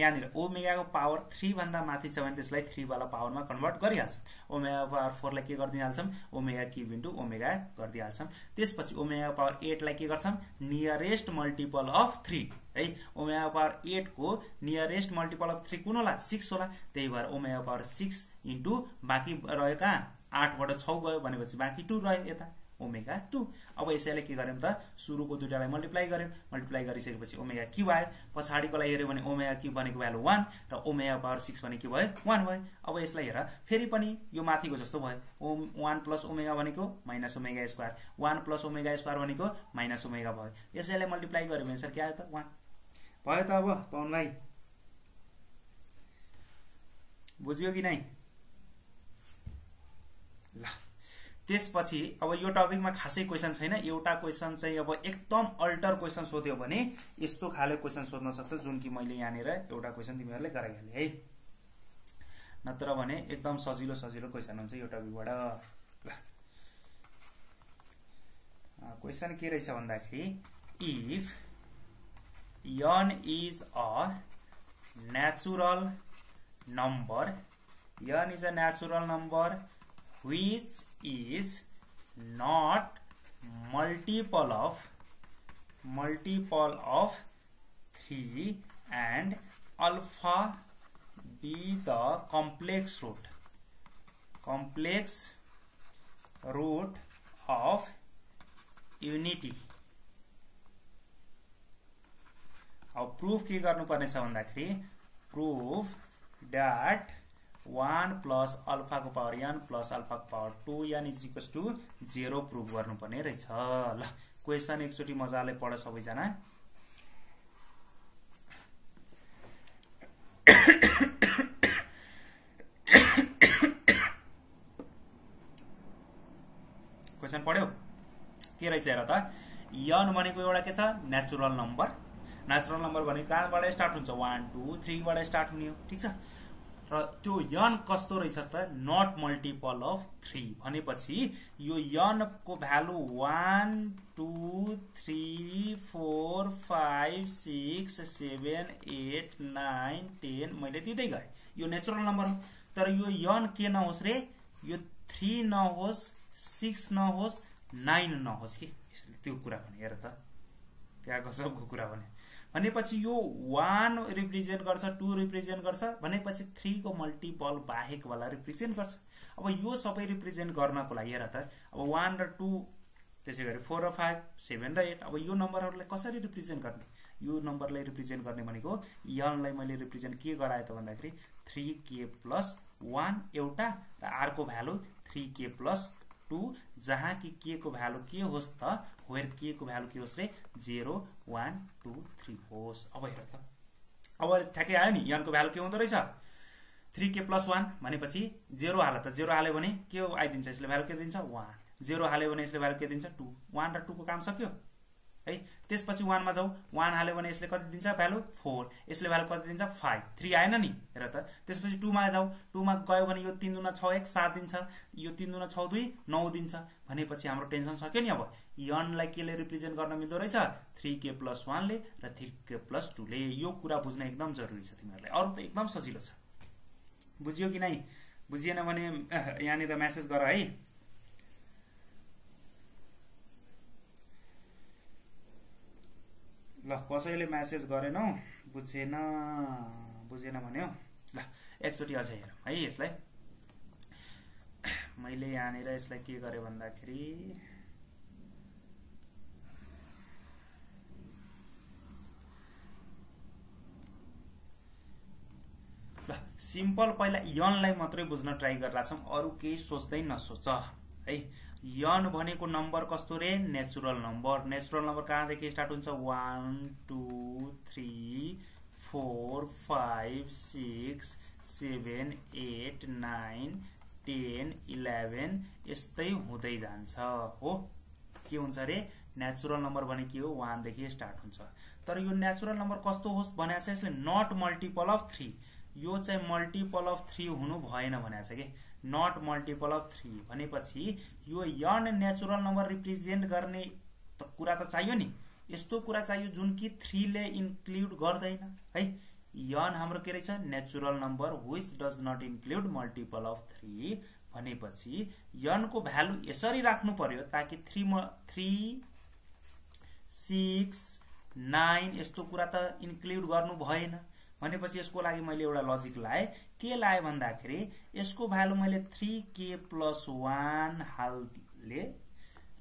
यहाँ ओमेगा को पावर 3 भन्दा माथि छ भने त्यसलाई 3 वाला पावर में कन्वर्ट गरिहाल्छौं। ओमेगा पावर 4 लाई के गर्दिहाल्छौं ओमेगा क्यूब इन्टु ओमेगा गर्दिहाल्छौं। त्यसपछि ओमेगा पावर 8 लाई के गर्छौं नियरेस्ट मल्टिपल अफ 3 है। ओमेगा पावर 8 को नियरेस्ट मल्टिपल अफ 3 कुन होला 6 होला। त्यही भएर ओमेगा पावर 6 इन्टु बाकी रहेका 8 बाट 6 गयो भनेपछि बाकी 2 रह्यो यता ओमेगा 2। अब यसैले के गर्यौं त सुरुको दुईटालाई मल्टिप्लाई गरिसकेपछि ओमेगा क्यूब आयो, पछाडीकोलाई हेर्यो भने ओमेगा क्यूब भनेको भ्यालु 1 र ओमेगा पावर 6 भनेको भयो 1 भयो। अब यसलाई हेर फेरि पनि यो माथिको जस्तो भयो 1 + ओमेगा भनेको - ओमेगा स्क्वायर 1 + ओमेगा स्क्वायर भनेको - ओमेगा भयो। यसैले मल्टिप्लाई गर्यो भने सर के आयो त 1 भयो त। अब पवन भाइ बुझ्यो कि नै? ल त्यसपछि अब यो टपिक में खासै क्वेशन छैन। एउटा क्वेशन चाहिँ अब एकदम अल्टर क्वेशन सोध्यो भने यस्तो खाले क्वेशन सोध्न सक्छ जुन कि मैले यहाँनेर एउटा क्वेशन तिमीहरुले गराइहाले है, नत्र भने एकदम सजिलो सजिलो क्वेशन हुन्छ यो टपिकबाट। क्वेशन के रहेछ भन्दाखेरि if n is a natural number which is not multiple of 3 and alpha be the complex root of unity। अब प्रूफ के गर्नुपर्ने छ भन्दाखेरि प्रूफ दैट 1 प्लस अल्फा को पावर n प्लस अल्फा को power 2 n equals to 0 proof गर्नुपर्ने रहेछ। ल क्वेशन एकचोटी मजाले पढ सबैजना। क्वेशन पढ्यौ के रहेछ हेर त। n भनेको एउटा के छ नेचुरल नम्बर भनेको कहाँबाट स्टार्ट हुन्छ 1 2 3 बाट स्टार्ट हुने हो, ठीक छ। र त्यो n कस्तो रहेछ त नट मल्टिपल अफ 3 भनेपछि यो n को भ्यालु 1 2 3 4 5 6 7 8 9 10 मैले दिदै गए यो नेचुरल नम्बर हो। तर यो n के नहोस् रे, यो 3 नहोस् 6 नहोस् 9 नहोस् के, त्यो कुरा भने हेर त क्या गजबको कुरा भने। भनेपछि यो 1 रिप्रेजेन्ट गर्छ 2 रिप्रेजेन्ट गर्छ भनेपछि 3 को मल्टिपल बाहेक वाला रिप्रेजेन्ट गर्छ। अब यो सबै रिप्रेजेन्ट गर्नको लागि हेर त अब 1 र 2 त्यसैगरी 4 र 5 7 र 8 अब यो नम्बरहरुलाई कसरी रिप्रेजेन्ट गर्ने? यो नम्बरलाई रिप्रेजेन्ट गर्ने भनेको n लाई मैले रिप्रेजेन्ट के गराए त भन्दाखेरि 3k + 1 एउटा र r को भ्यालु 3k + 2 जहाँ कि k को भ्यालु के होस् त वेयर k को भ्यालु के होस् रे 0 1 2 3 होस्। अब हेर त अब ठ्याक्कै आयो नि n को भ्यालु के हुँदो रहेछ 3k + 1 भनेपछि 0 हाल त 0 हाल्यो भने के आइदिन्छ यसले भ्यालु के दिन्छ 1, 0 हाल्यो भने यसले भ्यालु के दिन्छ 2। 1 र 2 को काम सक्यो है। त्यसपछि 1 मा जाऊ 1 हाल्यो भने यसले कति दिन्छ भ्यालु 4, यसले भ्यालु कति दिन्छ 5, 3 आएन नि हेर त। त्यसपछि 2 मा जाऊ 2 मा गयो भने यो 3 * 6 1 7 दिन्छ, यो 3 * 6 2 9 दिन्छ भनेपछि हाम्रो टेन्सन सक्यो नि। अब n लाई केले रिप्रेजेन्ट गर्न मिल्दो रहेछ 3k + 1 ले र 3k + 2 ले। यो कुरा बुझ्न एकदम जरुरी छ तिमीहरुलाई, अरु त एकदम सजिलो छ। बुझ्यो कि नै? बुझिएन भने यहाँ नि त मेसेज गर है। ल कसैले मेसेज गरेनौ बुझेन भन्यो। ल एकचोटी अझै हेरौँ है यसलाई। मैले यहाँनेर यसलाई के गरे भन्दाखेरि ल सिम्पल पहिला n लाई मात्रै बुझ्न ट्राई गरिरा छौं, अरु केही सोच्दै नसोच है। n भनेको नम्बर कस्तो रे नेचुरल नम्बर कहाँ देखि स्टार्ट हुन्छ 1 2 3 4 5 6 7 8 9 10 11 यस्तै हुँदै जान्छ हो। के हुन्छ रे नेचुरल नम्बर भने के हो 1 देखि स्टार्ट हुन्छ। तर यो नेचुरल नम्बर कस्तो होस् भन्या छ यसले नट मल्टिपल अफ 3, यो चाहिँ मल्टिपल अफ 3 हुनु भएन भन्या छ के नट मल्टिपल अफ 3 भनेपछि यो n नेचुरल नम्बर रिप्रेजेन्ट गर्ने त कुरा त चाहियो नि, यस्तो कुरा चाहियो जुन कि 3 ले इन्क्लुड गर्दैन है। n हाम्रो के रहेछ natural number which does not include multiple of 3 भनेपछि n को भ्यालु यसरी राख्नु पर्यो ताकि 3 6 9 यस्तो कुरा त इन्क्लुड गर्नु भएन भनेपछि यसको लागि मैले एउटा लजिक लाए के लाए भन्दाखेरि यसको भ्यालु मैले 3k+1 हालले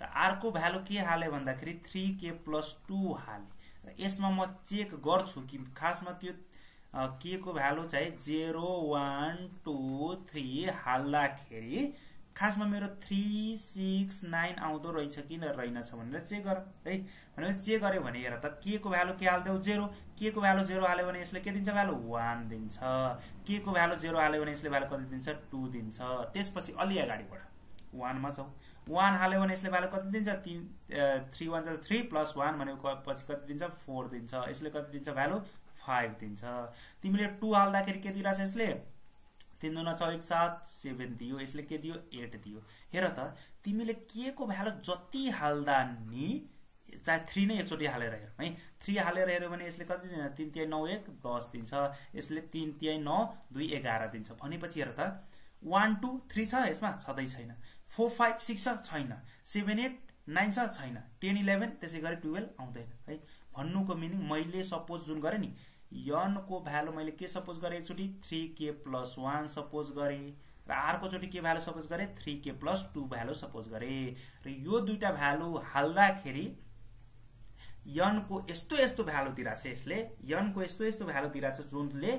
र r को भ्यालु के हाले भन्दाखेरि 3k+2 हाले र यसमा म चेक गर्छु कि खासमा त्यो k को भ्यालु चाहिँ 0 1 2 3 हाल्दाखेरि खासमा मेरो 3 6 9 आउँदो रहेछ कि नरैनछ भनेर चेक गर है भनेपछि चेक गरे भने हेर त k को भ्यालु के हाल्देउ 0 k को भ्यालु 0 हाल्यो भने यसले के दिन्छ भ्यालु 1 दिन्छ k को भ्यालु 0 हाल्यो भने यसले भ्यालु कति दिन्छ 2 दिन्छ त्यसपछि अलि अगाडि बढ 1 मा जाऊ 1 हाल्यो भने यसले भ्यालु कति दिन्छ 3 3 1 3 + 1 भनेपछि कति दिन्छ 4 दिन्छ यसले कति दिन्छ भ्यालु 5 दिन्छ तिमीले 2 हाल्दाखेरि के दिइराछ यसले 3 × 2 = 7 दियो यसले के दियो 8 दियो हेर त तिमीले के को भ्यालु जति हाल्दा नि चाहे 3 नै एकचोटी हालेर हेर है 3 हालेर हेर्यो भने यसले कति दिन्छ 3 × 3 = 9 = 1 10 दिन्छ यसले 3 × 3 = 9 2 = 11 दिन्छ भनेपछि हेर त 1 2 3 छ यसमा छदै छैन 4 5 6 छ छैन 7 8 9 छ छैन 10 11 त्यसै गरी 12 आउँदैन है भन्नुको मिनिङ मैले सपोज जुन गरे नि n को भ्यालु मैले के सपोज गरे एकचोटी 3k+1 सपोज गरे र r को चोटी के भ्यालु सपोज गरे 3k+2 भ्यालु सपोज गरे र यो दुईटा भ्यालु हाल्दाखेरि n को यस्तो यस्तो भ्यालु दिराछ यसले n को यस्तो यस्तो भ्यालु दिराछ जुनले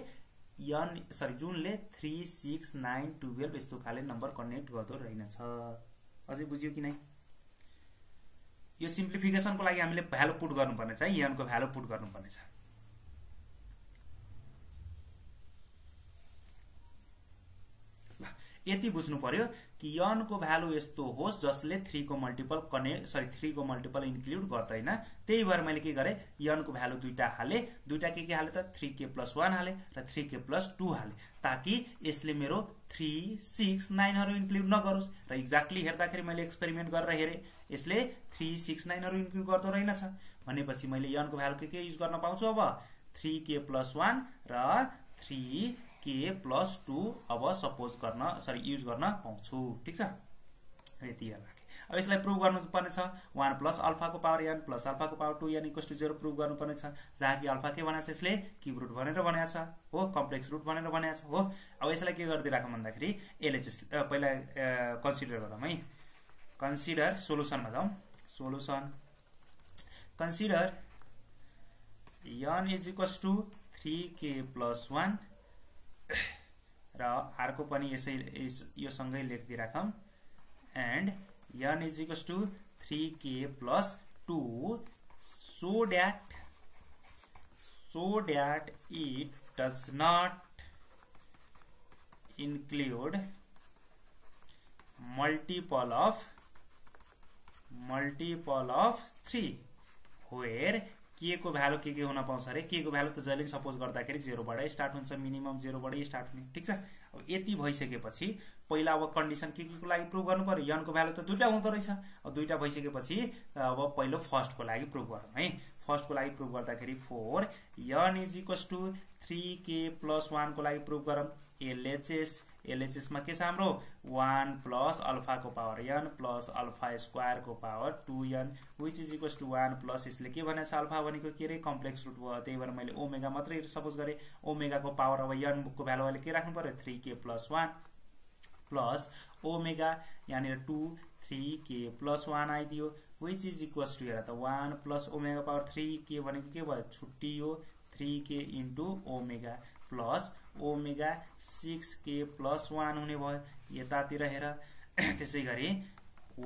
3 6 9 12 यस्तो खाले नम्बर कनेक्ट गर्दो रहन्छ अझै बुझ्यो कि नै यो सिम्प्लिफिकेसन को लागि हामीले भ्यालु पुट गर्नुपर्ने छ n को भ्यालु पुट गर्नुपर्ने छ यति बुझ्नु पर्यो कि n को भ्यालु यस्तो होस् जसले 3 को मल्टिपल इन्क्लुड गर्दैन त्यही भएर मैले के गरे n को भ्यालु दुईटा हाले दुईटा के हाले त 3k+1 हाले र 3k+2 हाले ताकि यसले मेरो 3 6 9 हरु इन्क्लुड नगरोस् र एक्ज्याक्टली हेर्दाखेरि मैले एक्सपेरिमेन्ट गरेर हेरे यसले 3 6 9 हरु इन्क्लुड गर्दो रहेनछ भनेपछि मैले n को भ्यालु के युज गर्न पाउँछु अब 3k+1 र 3k+2 अब सपोज गर्न युज गर्न पाउँछु ठीक छ यति याद राखे अब यसलाई प्रूफ गर्नु पर्ने छ 1 + α^n + α^2n = 0 प्रूफ गर्नु पर्ने छ जहाँ कि अल्फा के भनेछ यसले क्यूब रुट भनेर भनेछ हो कम्प्लेक्स रुट भनेर भनेछ हो अब यसलाई के गर्दै राखौं भन्दाखेरि एलएचएस पहिला कन्सिडर गरौं है कन्सिडर सोलुसन मा जाऊ सोलुसन कन्सिडर n = 3k+1 र r को पनि यसै यो सँगै लेख दिराखौं and n = 3k+2 so that it does not include multiple of 3 where के को भ्यालु के हुन पाउँछ रे के को भ्यालु त जहिले सपोज गर्दाखेरि 0 बाट स्टार्ट हुन्छ मिनिमम 0 बाट स्टार्ट हुने ठीक छ अब यति भइसकेपछि पहिला अब कन्डिसन के को लागि प्रूफ गर्नु पर्यो n को भ्यालु त दुईटा हुँदो रहेछ अब दुईटा भइसकेपछि अब पहिलो फर्स्ट को लागि प्रूफ गरौं है फर्स्ट को लागि प्रूफ गर्दाखेरि 4 n = 3k+1 को लागि प्रूफ गरौं LHS मा के छ हाम्रो 1 + α^n + α^2 which = 1 plus यसले के भनेछ अल्फा भनेको के रे कम्प्लेक्स रुट भयो त्यही भएर मैले ओमेगा मात्रै सपोज गरे ओमेगा को पावर अब n को भ्यालु अहिले के राख्नु पर्यो 3k+1 plus ओमेगा यानी 2 3k+1 आइदियो which = हेर त 1 plus ओमेगा पावर 3k भनेको के भयो छुटियो 3k into omega plus omega 6k+1 हुने भयो यतातिर हेर त्यसै गरी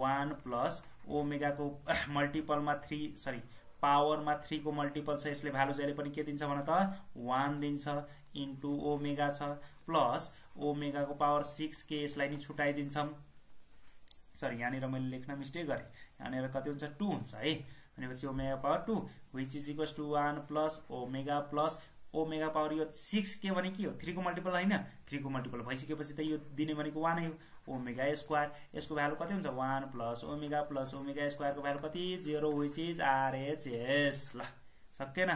1 प्लस ओमेगा को मल्टिपल मा पावर मा 3 को मल्टिपल छ यसले भ्यालु जहिले पनि के दिन्छ भने त 1 दिन्छ इन्टु ओमेगा छ प्लस ओमेगा को पावर 6k यसलाई नि छुटाइ दिन्छम यहाँ नेर मैले लेख्न मिस्टेक गरे यहाँ नेर कति हुन्छ 2 हुन्छ है भनेपछि omega power 2 which = 1 plus omega plus omega power यो 6k भने के हो 3 को मल्टिपल हैन 3 को मल्टिपल भइसकेपछि त यो दिने भनेको 1 आयो ओमेगा² यसको भ्यालु कति हुन्छ 1 प्लस ओमेगा² को भ्यालु कति 0 which = RHS ल सकेन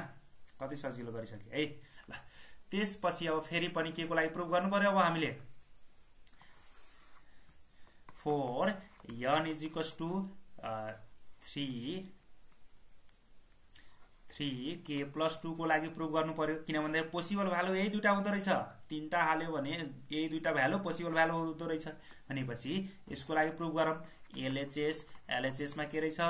कति सजिलो गरिसके है ल त्यसपछि अब फेरि पनि के को लागि प्रुफ गर्नु पर्यो। अब हामीले four n is equals to 3k plus 2 को लागि प्रुफ गर्नु पर्यो, किनभने पोसिबल भ्यालु यही दुईटा हुँदो रहेछ, तीनटा हाल्यो भने यही दुईटा भ्यालु पोसिबल भ्यालु हुँदो रहेछ। भनेपछि यसको लागि प्रुफ गरौँ। LHS मा के रहेछ 1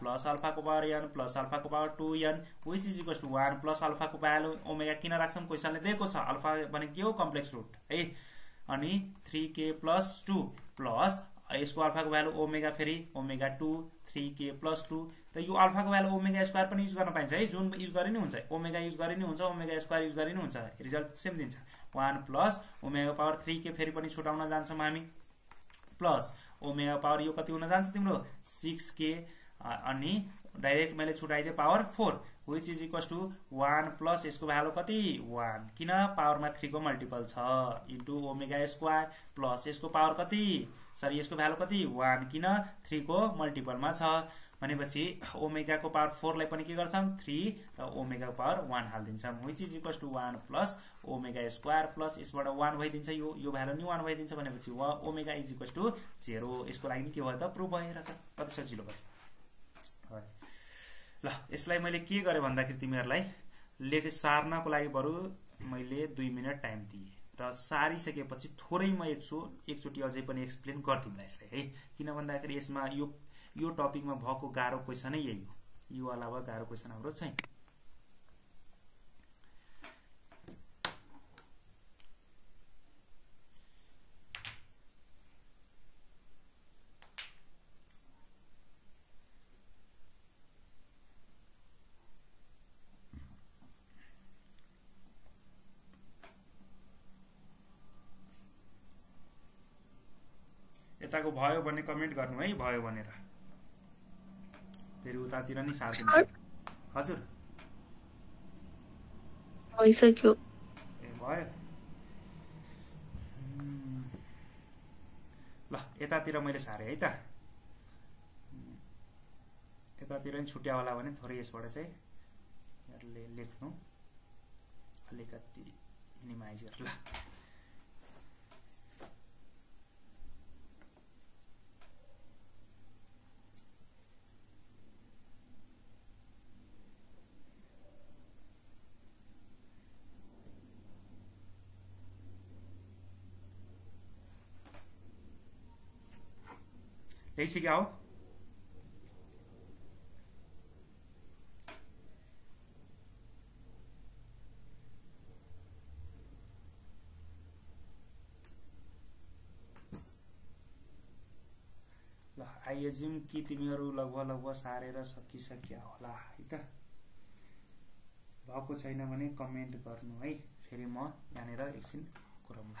प्लस अल्फा को पावर n प्लस अल्फा को power 2n which is equals to 1 plus alpha को भ्यालु ओमेगा किन राख्छौं, क्वेशनले दिएको छ। अल्फा भने के हो, कम्प्लेक्स रुट है। अनि 3k प्लस 2 प्लस यसको अल्फा को भ्यालु ओमेगा, फेरि ओमेगा 2 3k प्लस 2 र यो अल्फा को भ्यालु ओमेगा स्क्वायर पनि युज गर्न पाइन्छ है, जुन युज गरे नि हुन्छ, ओमेगा युज गरे नि हुन्छ, ओमेगा स्क्वायर युज गरे नि हुन्छ, रिजल्ट सेम दिन्छ। 1 प्लस ओमेगा पावर 3k फेरि पनि छुटाउन जान्छौं हामी, प्लस ओमेगा पावर यो कति हुन जान्छ तिम्रो 6k, अनि डाइरेक्ट मैले छुटाइदिए power 4 which is equals to 1 plus यसको भ्यालु कति 1, किन पावरमा 3 को मल्टिपल छ, इन्टु ओमेगा स्क्वायर प्लस यसको पावर कति सरी यसको भ्यालु कति 1, किन 3 को मल्टिपलमा छ। भनेपछि ओमेगा को पावर 4 लाई पनि के गर्छौं 3 र ओमेगा को पावर 1 हाल्दिन्छौं which is equals to 1 plus omega square plus यसबाट 1 भइदिन्छ, यो भ्यालु नि 1 भइदिन्छ। भनेपछि ओमेगा इज इक्वल्स टु 0। यसको लागि के भयो त प्रुफ भयो र, त कति सजिलो भयो ल। यसलाई मैले के गरे भन्दाखेरि तिमीहरुलाई लेख सार्नको लागि बरु मैले 2 मिनेट टाइम दिए र सारिसकेपछि थोरै म एकचोटी अझै पनि एक्सप्लेन गर्दिमला यसलाई है, किन भन्दाखेरि यसमा यो टपिकमा भएको गाह्रो क्वेशन नै यही हो, यो अलावा गाह्रो क्वेशन हाम्रो छैन। यताको भयो भने कमेन्ट गर्नु है, भयो भनेर फेरि उतातिर नि सार्नु। हजुर भइसक्यो ए भयो ल, यतातिर मैले सारे है त, यतातिर नि छुट्या होला भने थोरै यसबाट चाहिँ यहाँले लेख्नु अलिकति मिनिमाइज गर्ला। कैसे क्या हो ल, आइएजिम कि तिमीहरु लगभग लगभग सारेर सकिसक्या होला है त। भएको छैन भने कमेन्ट गर्नु है, फेरि म यहाँनेर एकछिन कुराउँला।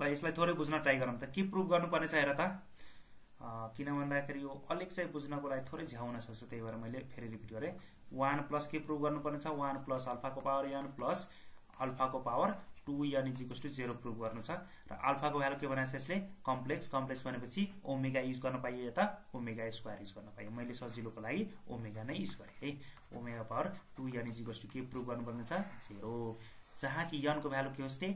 ल यसलाई थोरै बुझ्न ट्राई गरौँ त, के प्रुफ गर्नुपर्ने छ हेर त, किन भन्दाखेरि यो अलिक चाहिँ बुझ्नको लागि थोरै झ्याउन सक्छ, त्यही भएर मैले फेरि रिपिट गरे। 1 प्लस के प्रुफ गर्नुपर्ने छ 1 प्लस अल्फा को पावर n प्लस अल्फा को पावर 2n = 0 प्रुफ गर्नु छ, र अल्फा को भ्यालु के बनाएछ यसले कम्प्लेक्स, कम्प्लेक्स भनेपछि ओमेगा युज गर्न पाइयो, यता ओमेगा स्क्वायर युज गर्न पाइयो, मैले सजिलोको लागि ओमेगा नै युज गरे है। ओमेगा पावर 2n = के प्रुफ गर्नुपर्ने छ 0, जहाँ कि n को भ्यालु के होस् नि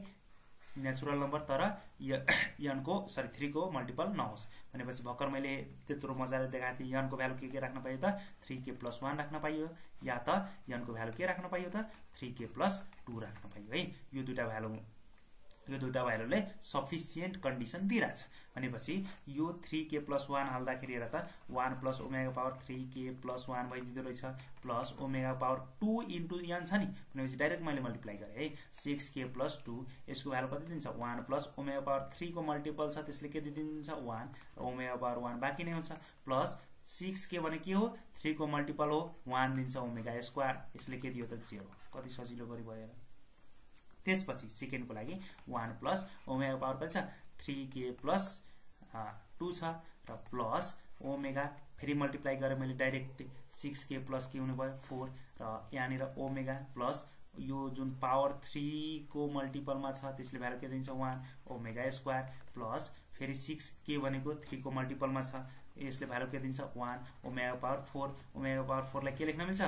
नेचुरल नम्बर, तर n को सरी 3 को मल्टिपल नहोस्। भनेपछि भर्खर मैले त्यत्रो मजाले देखाए थिए n को भ्यालु के राख्न पाइयो त 3k प्लस 1 राख्न पाइयो, या त n को भ्यालु के राख्न पाइयो त 3k प्लस 2 राख्न पाइयो है। यो दुईटा भ्यालुले सफिसिएन्ट कन्डिसन दिइराछ। भनेपछि यो 3k प्लस 1 हाल्दाखेरि हेर त 1 plus omega power 3k plus 1 भइदिदो रहेछ, plus omega power 2 into n छ नि, भनेपछि डाइरेक्ट मैले मल्टिप्लाई गरे है 6k प्लस 2, यसको भ्यालु कति दिन्छ 1 प्लस ओमेगा पावर 3 को मल्टिपल छ त्यसले के दिन्छ 1, ओमेगा पावर 1 बाँकी नै हुन्छ, प्लस 6k भने के हो 3 को मल्टिपल हो 1 दिन्छ ओमेगा स्क्वायर, यसले के दियो त 0। कति सजिलो गरी भयो। त्यसपछि सेकेन्ड को लागि 1 प्लस ओमेगा पावर कति छ 3k प्लस 2 छ, र प्लस ओमेगा फेरि मल्टिप्लाई गरे मैले डाइरेक्ट 6k प्लस के हुनु भयो 4, र यहाँनिर ओमेगा प्लस यो जुन पावर 3 को मल्टिपलमा छ त्यसले भ्यालु के दिन्छ 1 ओमेगा स्क्वायर, प्लस फेरि 6k भनेको 3 को मल्टिपलमा छ यसले भ्यालु के दिन्छ 1 ओमेगा पावर 4 लाई के लेख्न मिल्छ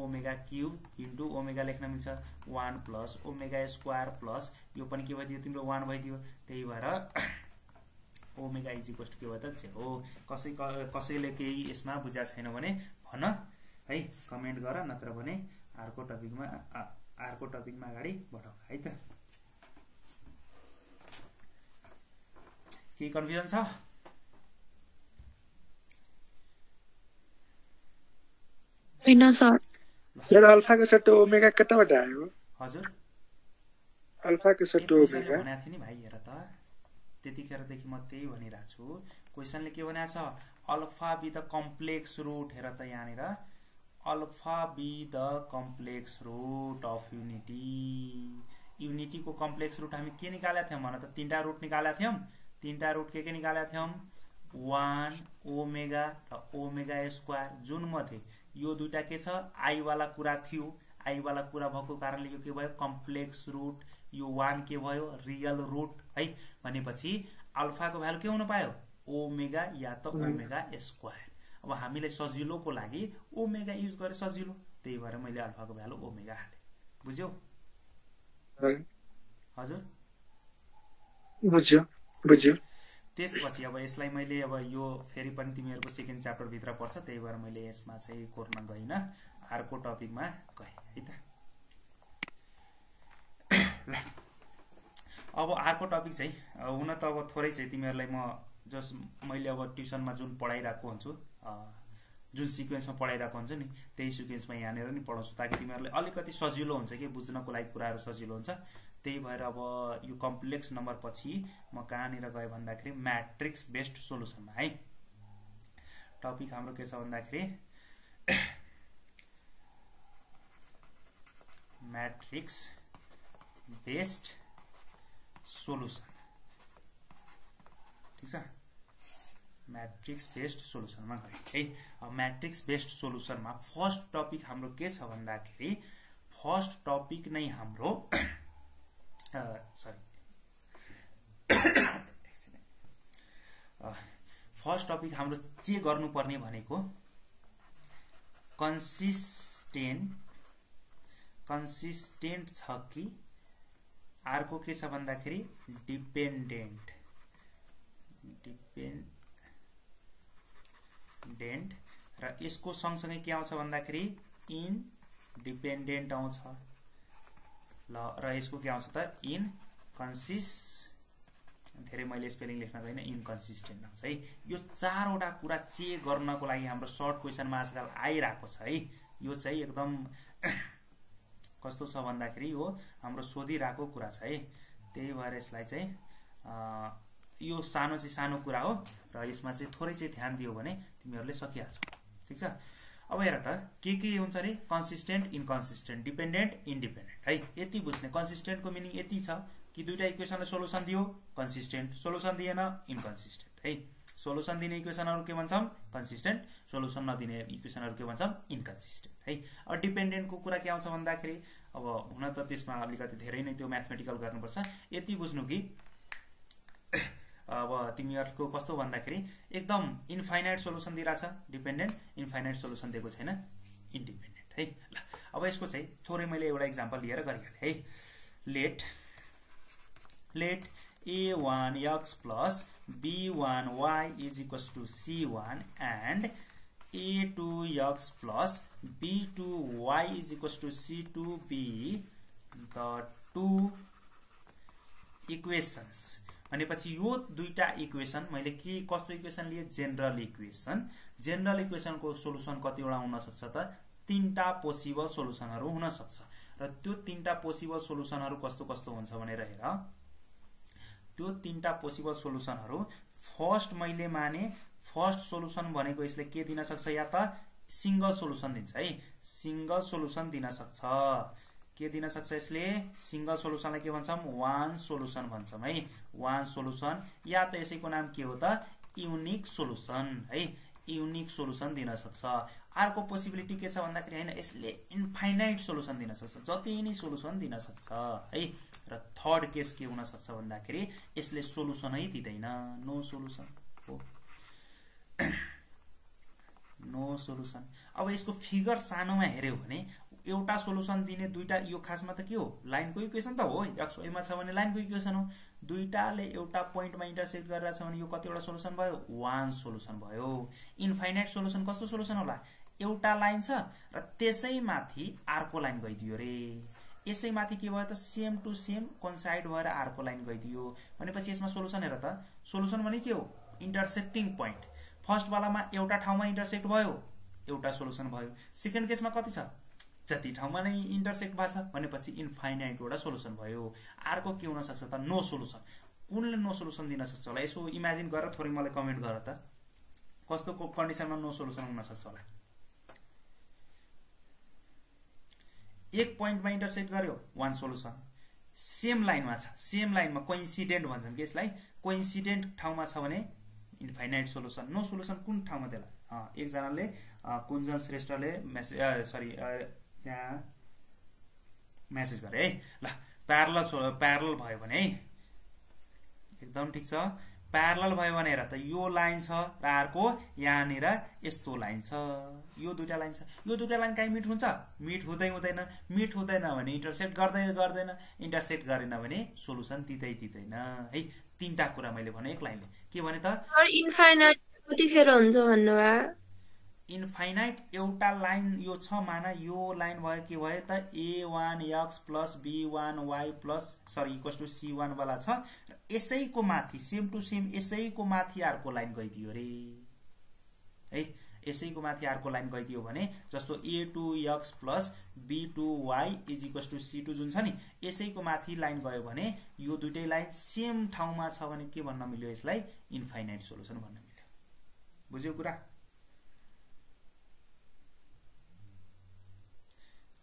ओमेगा क्यूब इंटू ओमेगा लेख्न मिल्छ 1 प्लस ओमेगा स्क्वायर प्लस यो पनि के भइदियो तिम्रो 1 भइदियो। त्यही भएर ओमेगा इज इक्वल टु के भयो त हो। कसैले केही यसमा बुझ्या छैन भने भन है, कमेन्ट गर, नत्र भने अर्को टपिकमा अगाडि बढौ है त। के कन्फ्युजन छ? हैन सर, जड अल्फा को सट्टो ओमेगा कताबाट आयो? हजुर अल्फा को सट्टो ओमेगा भनेको थिए नि भाइ, हेर त त्यतिखेर देखि म त्यही भनिरा छु। क्वेशनले के भनेको छ? Alpha with the complex root. हेर त यहाँनेर alpha with the complex root of unity. Unity को कम्प्लेक्स रूट हामी के निकालेका थियौं भने त तीनटा रूट निकालेका थियौं। तीनटा रूट के निकालेका थियौं? 1 ओमेगा र ओमेगा स्क्वायर। जुन मध्ये यो दुईटा के छ? आई वाला कुरा थियो। आई वाला कुरा भएको कारणले यो के भयो? Complex root. यो 1 के भयो? रियल रूट है। भनेपछि अल्फा को भ्यालु के हुन पायो? ओमेगा या त ओमेगा स्क्वायर। अब हामीले सजिलोको लागि ओमेगा युज गरे सजिलो, त्यही भएर मैले अल्फा को भ्यालु ओमेगा हाले। बुझ्यौ? हजुर बुझ्यौ बुझ्यौ। त्यसपछि अब यसलाई मैले अब यो फेरि पनि तिमीहरुको सेकेन्ड च्याप्टर भित्र पर्छ, त्यही भएर मैले यसमा चाहिँ कोर्न गइन, अर्को टपिकमा गए है त। अब अर्को टपिक चाहिँ हुन त अब थोरै चाहिँ तिमीहरुलाई म जस मैले अब ट्युसनमा जुन पढाइराको हुन्छु, जुन सिक्वेन्समा पढाइराको हुन्छ नि, त्यही सिक्वेन्समा यहाँनेर नि पढाउँछु ताकि तिमीहरुलाई अलिकति सजिलो हुन्छ कि बुझ्नको लागि कुराहरु सजिलो हुन्छ। त्यही भएर अब यो कम्प्लेक्स नम्बर पछि म कहाँनिर गए भन्दाखेरि म्याट्रिक्स बेस्ड सोलुसनमा है। टपिक हाम्रो के छ भन्दाखेरि म्याट्रिक्स बेस्ड सोलुसन, ठीक छ? म्याट्रिक्स बेस्ड सोलुसनमा गए है। अब म्याट्रिक्स बेस्ड सोलुसनमा फर्स्ट टपिक हाम्रो के छ भन्दाखेरि फर्स्ट टपिक नै हाम्रो फर्स्ट टपिक हाम्रो के गर्नुपर्ने भनेको कन्सिस्टेन्ट छ कि अर्को के छ भन्दाखेरि डिपेन्डेन्ट र यसको सँगसँगै के आउँछ भन्दाखेरि इन्डिपेन्डेन्ट आउँछ र यसको के आउँछ त धेरै मैले स्पेलिङ लेख्न गएन, इनकन्सिस्टेन्ट आउँछ है। यो चारवटा कुरा चेक गर्नको लागि हाम्रो सर्ट क्वेसनमा आजकल आइरहेको छ है। यो चाहिँ एकदम कस्तो छ भन्दाखेरि यो हाम्रो सोधिरहेको कुरा छ है। त्यही भएर यसलाई चाहिँ यो चाहिँ सानो कुरा हो र यसमा चाहिँ थोरै चाहिँ ध्यान दियो भने तिमीहरूले सकिहाल्छौ, ठीक छ? अब हेर त के हुन्छ रे? कन्सिस्टेन्ट, इनकन्सिस्टेन्ट, डिपेन्डेन्ट, इन्डिपेन्डेन्ट है। यति बुझ्ने। कन्सिस्टेन्ट को मिनिङ यति छ कि दुईटा इक्वेसनले सोलुसन दियो, कन्सिस्टेन्ट, सोलुसन दिएन इनकन्सिस्टेन्ट है। सोलुसन दिने इक्वेसनहरु के भन्छौं? कन्सिस्टेन्ट। सोलुसन नदिने इक्वेसनहरु के भन्छौं? इनकन्सिस्टेन्ट है। अब डिपेन्डेन्ट को कुरा के आउँछ भन्दाखेरि अब हुन त त्यसमा अलिकति धेरै नै त्यो म्याथमेटिकल गर्नुपर्छ। यति बुझ्नु कि अब तिमीहरुको कस्तो भन्दाखेरि एकदम इन्फाइनाइट सोलुसन दिइराछ डिपेन्डेन्ट, इन्फाइनाइट सोलुसन दिएको छैन इन्डिपेन्डेन्ट है। ल अब यसको चाहिँ थोरै मैले एउटा एक्जाम्पल लिएर गरिहाले है। Let a1x plus b1y is equals to c1 and a2x plus b2y is equals to c2 be the two equations। भनेपछि यो दुईटा इक्वेसन मैले के कस्तो इक्वेसन लिए? General equation. जेनरल इक्वेसन को सोलुसन कतिवटा हुन सक्छ त? तीनटा पोसिबल सोलुसनहरु हुन सक्छ। र त्यो तीनटा पोसिबल सोलुसनहरु कस्तो कस्तो हुन्छ भनेर हेर। त्यो तीनटा पोसिबल सोलुसनहरु फर्स्ट मैले माने फर्स्ट सोलुसन भनेको यसले के दिन सक्छ? या त सिंगल सोलुसन दिन्छ है, सिंगल सोलुसन दिन सक्छ। के दिन सक्छ यसले? सिंगल सोलुसनलाई के भन्छौं? वान सोलुसन भन्छौं है, वान सोलुसन। या त यसैको नाम के हो त? युनिक सोलुसन है, युनिक सोलुसन दिन सक्छ। अर्को पोसिबिलिटी के छ भन्दाखेरि हैन यसले इन्फाइनाइट सोलुसन दिन सक्छ, जति नै सोलुसन दिन सक्छ है। र थर्ड केस के हुन सक्छ भन्दाखेरि यसले सोलुसनै दिदैन, नो सोलुसन हो, नो हो सोलुसन। अब इसको फिगर सानोमा हेर्यो भने एउटा सोलुसन दिने दुईटा, यो खासमा त के हो लाइनको इक्वेसन त हो, एक्स वाइमा छ भने लाइनको इक्वेसन हो, दुईटाले एउटा पोइन्टमा इन्टरसेक्ट गरेर छ भने यो कतिवटा सोलुसन भयो, वान सोलुसन भयो। इन्फाइनाइट सोलुसन कस्तो सोलुसन होला, एउटा लाइन छ र त्यसैमाथि अर्को लाइन गइदियो रे, यसैमाथि के भयो त सेम टु सेम कन्साइड भएर अर्को लाइन गइदियो भनेपछि यसमा सोलुसन हेर त, सोलुसन भने के हो इन्टरसेक्टिङ पोइन्ट। फर्स्ट वालामा एउटा ठाउँमा इन्टरसेक्ट भयो एउटा सोलुसन भयो, सेकेन्ड केसमा कति छ जति ठाउँमा नै इन्टरसेक्ट भएको छ भनेपछि इन्फाइनाइट वटा सोलुसन भयो। अर्को के हुन सक्छ त नो सोलुसन। कुनले नो सोलुसन दिन सक्छ होला, यसो इमेजिन गरेर थोरै मलाई कमेन्ट गर त कस्तो कन्डिसनमा नो सोलुसन हुन सक्छ होला। एक पोइन्टमा इन्टरसेक्ट गर्यो वान सोलुसन, सेम लाइनमा छ, सेम लाइनमा कोइन्सिडेन्ट भन्छन् कि यसलाई, कोइन्सिडेन्ट ठाउँमा छ भने इन्फाइनाइट सोलुसन। नो सोलुसन कुन ठाउँमा त्यसलाई एकजनाले कुञ्जन श्रेष्ठले मेसेज गरे है ल, प्यारलल भयो भने है, एकदम ठिक छ, प्यारलल भयो भनेर त यो लाइन छ र अर्को यहाँनिर यस्तो लाइन छ, यो दुईटा लाइन छ, यो दुईटा लाइन कहीँ मिट हुन्छ, मिट हुँदै हुँदैन, मिट हुँदैन भने इन्टरसेक्ट गर्दै गर्दैन, इन्टरसेक्ट गरेन भने सोलुसन दिँदै दिँदैन है। तीनटा कुरा मैले भने एक लाइनले के भने त इन्फाइनाइट कतिखेर हुन्छ भन्नुवा, इन्फाइनाइट एउटा लाइन यो छ माना, यो लाइन भयो के भयो त a1x plus b1y plus equals to c1 वाला छ, यसैको माथि सेम टु सेम यसैको माथि अर्को लाइन गइदियो रे है, यसैको माथि अर्को लाइन गइदियो भने जस्तो a2x plus b2y is equals to c2 जुन छ नि, यसैको माथि लाइन गयो भने यो दुईटै लाइन सेम ठाउँमा छ भने के भन्न मिल्यो, यसलाई इन्फाइनाइट सोलुसन भन्न मिल्यो। बुझ्यो कुरा।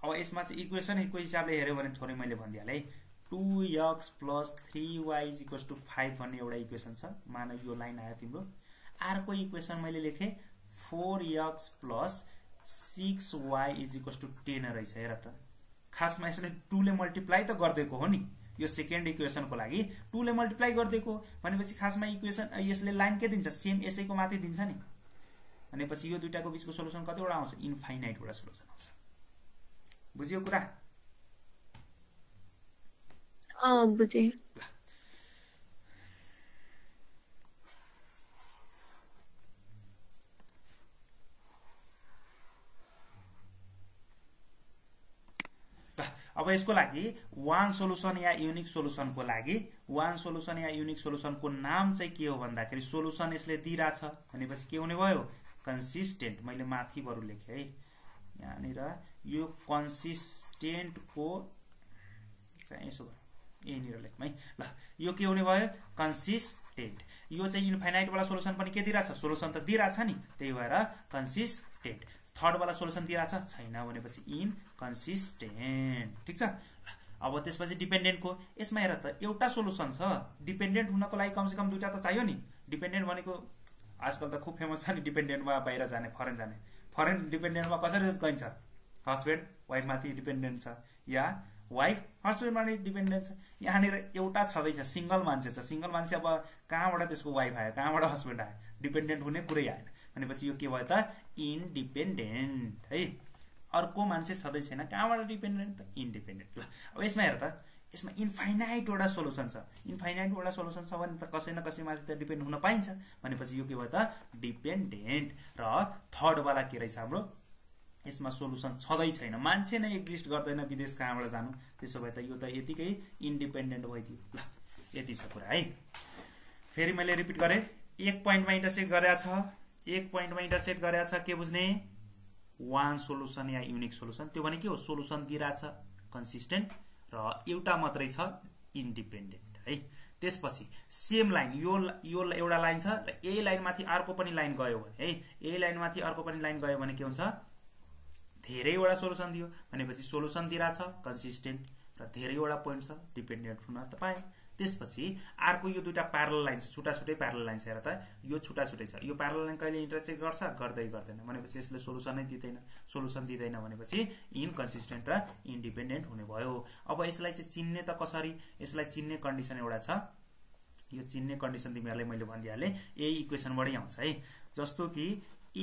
अब यसमा चाहिँ इक्वेसनको हिसाबले हेर्यो भने थोरै मैले भनिदिएँ है, 2x plus 3y is equals two 5 भन्ने एउटा इक्वेसन छ, मान यो लाइन आयो तिम्रो। अर्को इक्वेसन मैले लेखेँ 4x plus 6y is equals to 10 रहेछ। हेर त खासमा यसले 2 ले मल्टिप्लाई त गरिदिएको हो नि, यो सेकेन्ड इक्वेसनको लागि 2 ले मल्टिप्लाई गरिदिएको भनेपछि खासमा इक्वेसन यसले लाइन के दिन्छ सेम यसैको माथि दिन्छ नि, भनेपछि यो दुईटाको बीचको सोलुसन कतिवटा आउँछ, इन्फाइनाइट वटा सोलुसन आउँछ। बुझ्यो कुरा। बुझे। अब यसको लागि वान सोलुसन या युनिक सोलुसनको लागि, वान सोलुसन या युनिक सोलुसनको नाम चाहिँ के हो भन्दाखेरि सोलुसन यसले दिइराछ भनेपछि के हुने भयो कन्सिस्टेन्ट। मैले माथि बरु लेखेँ है यहाँनिर, यो कन्सिस्टेन्ट को चाहिँ यसो गरौँ यहीँनिर लेखौँ है ल, यो के हुने भयो कन्सिस्टेन्ट। यो चाहिँ इन्फाइनाइटवाला सोलुसन पनि के दिइरहेछ, सोलुसन त दिइरहेछ नि, त्यही भएर कन्सिस्टेन्ट। थर्डवाला सोलुसन दिइरहेछ छैन भनेपछि इनकन्सिस्टेन्ट, ठिक छ। अब त्यसपछि डिपेन्डेन्टको, यसमा हेर त एउटा सोलुसन छ, डिपेन्डेन्ट हुनको लागि कमसेकम दुईटा त चाहियो नि। डिपेन्डेन्ट भनेको आजकल त खुब फेमस छ नि, डिपेन्डेन्टमा बाहिर जाने, फरेन जाने, फरेन डिपेन्डेन्टमा कसरी गइन्छ, हस्बेन्ड वाइफमाथि डिपेन्डेन्ट छ या वाइफ हस्बेन्डमाथि डिपेन्डेन्ट छ। यहाँनिर एउटा छँदैछ सिङ्गल मान्छे छ, सिङ्गल मान्छे अब कहाँबाट त्यसको वाइफ आयो, कहाँबाट हस्बेन्ड आयो, डिपेन्डेन्ट हुने कुरै आएन भनेपछि यो के भयो त इन्डिपेन्डेन्ट है। अर्को मान्छे छँदै छैन, कहाँबाट डिपेन्डेन्ट त इन्डिपेन्डेन्ट। ल अब यसमा हेर त, यसमा इन्फाइनाइटवटा सोलुसन छ, इन्फाइनाइटवटा सोलुसन छ भने त कसै न कसैमाथि त डिपेन्ड हुन पाइन्छ भनेपछि यो के भयो त डिपेन्डेन्ट। र थर्डवाला के रहेछ हाम्रो, यसमा सोलुसन छँदै छैन, मान्छे नै एक्जिस्ट गर्दैन, विदेश कहाँबाट जानु, त्यसो भए त यो त यतिकै इन्डिपेन्डेन्ट भइदियो। ल यति छ कुरा है। फेरि मैले रिपिट गरेँ, एक पोइन्टमा इन्टरसेक्ट गरेको छ, एक पोइन्टमा इन्टरसेक्ट गरेको छ, के बुझ्ने वान सोलुसन या युनिक सोलुसन, त्यो भने के हो सोलुसन दिइरहेछ कन्सिस्टेन्ट र एउटा मात्रै छ इन्डिपेन्डेन्ट है। त्यसपछि सेम लाइन, यो एउटा लाइन छ र यही लाइनमाथि अर्को पनि लाइन गयो भने है, यही लाइनमाथि अर्को पनि लाइन गयो भने के हुन्छ धेरैवटा सोलुसन दियो भनेपछि सोलुसन दिइरहेछ कन्सिस्टेन्ट र धेरैवटा पोइन्ट छ, डिपेन्डेन्ट हुन त पाएँ। त्यसपछि अर्को यो दुईटा प्यारलल लाइन छ, छुट्टा छुट्टै प्यारलल लाइन छ, हेर त यो छुट्टा छुट्टै छ, यो प्यारलल लाइन कहिले इन्टरसेक्ट गर्छ गर्दै गर्दैन भनेपछि यसले सोलुसनै दिँदैन, सोलुसन दिँदैन भनेपछि इनकन्सिस्टेन्ट र इन्डिपेन्डेन्ट हुने भयो। अब यसलाई चाहिँ चिन्ने त कसरी, यसलाई चिन्ने कन्डिसन एउटा छ, यो चिन्ने कन्डिसन तिमीहरूलाई मैले भनिदिइहालेँ, यही इक्वेसनबाटै आउँछ है। जस्तो कि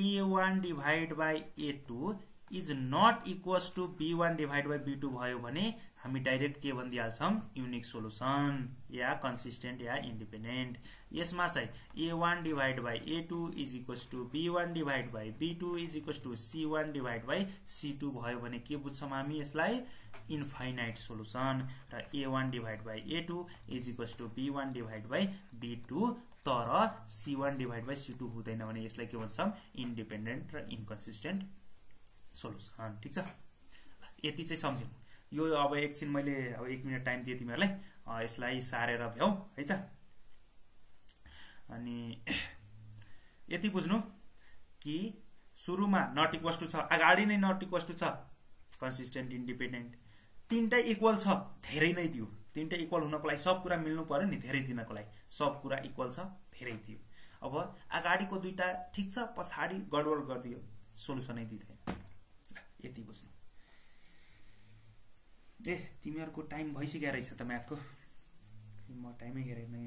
a1 divide by a2 is not equals to b1 divide by b2 भयो भने हामी डाइरेक्ट के भन्दिहाल्छौं युनिक सोलुसन या कन्सिस्टेन्ट या इन्डिपेन्डेन्ट। यसमा चाहिँ a1 divide by a2 is equals to b1 divide by b2 is equals to c1 divide by c2 भयो भने के बुझ्छौं हामी यसलाई इन्फाइनाइट सोलुसन र a1 divide by a2 is equals to b1 divide by b2 तर c1 divide by c2 हुँदैन भने यसलाई के भन्छौं इन्डिपेन्डेन्ट र इन्कन्सिस्टेन्ट सोलुसन। ठीक छ, यति चाहिँ समझियौ। यो अब एकछिन मैले अब 1 मिनेट टाइम दिए तिमीहरुलाई यसलाई सारेर भ्याउ है त। अनि यति बुझ्नु कि सुरुमा नॉट इक्वल्स टु छ, अगाडि नै नॉट इक्वल्स टु छ, कन्सिस्टेन्ट इन्डिपेन्डेन्ट तीनटा इक्वल छ, धेरै नै दियो। तीनटा इक्वल हुनको लागि सब कुरा मिल्नु पर्यो नि, धेरै दिनको लागि सब कुरा इक्वल छ, धेरै दियो। अब अगाडिको दुईटा ठीक छ, पछाडी गडबड गर्दियो, सोलुसनै दिदैन। यति बुझ्नु। ए तिमीहरुको टाइम भइसक्या रहेछ त म्याथको, म टाइमै हेरेन।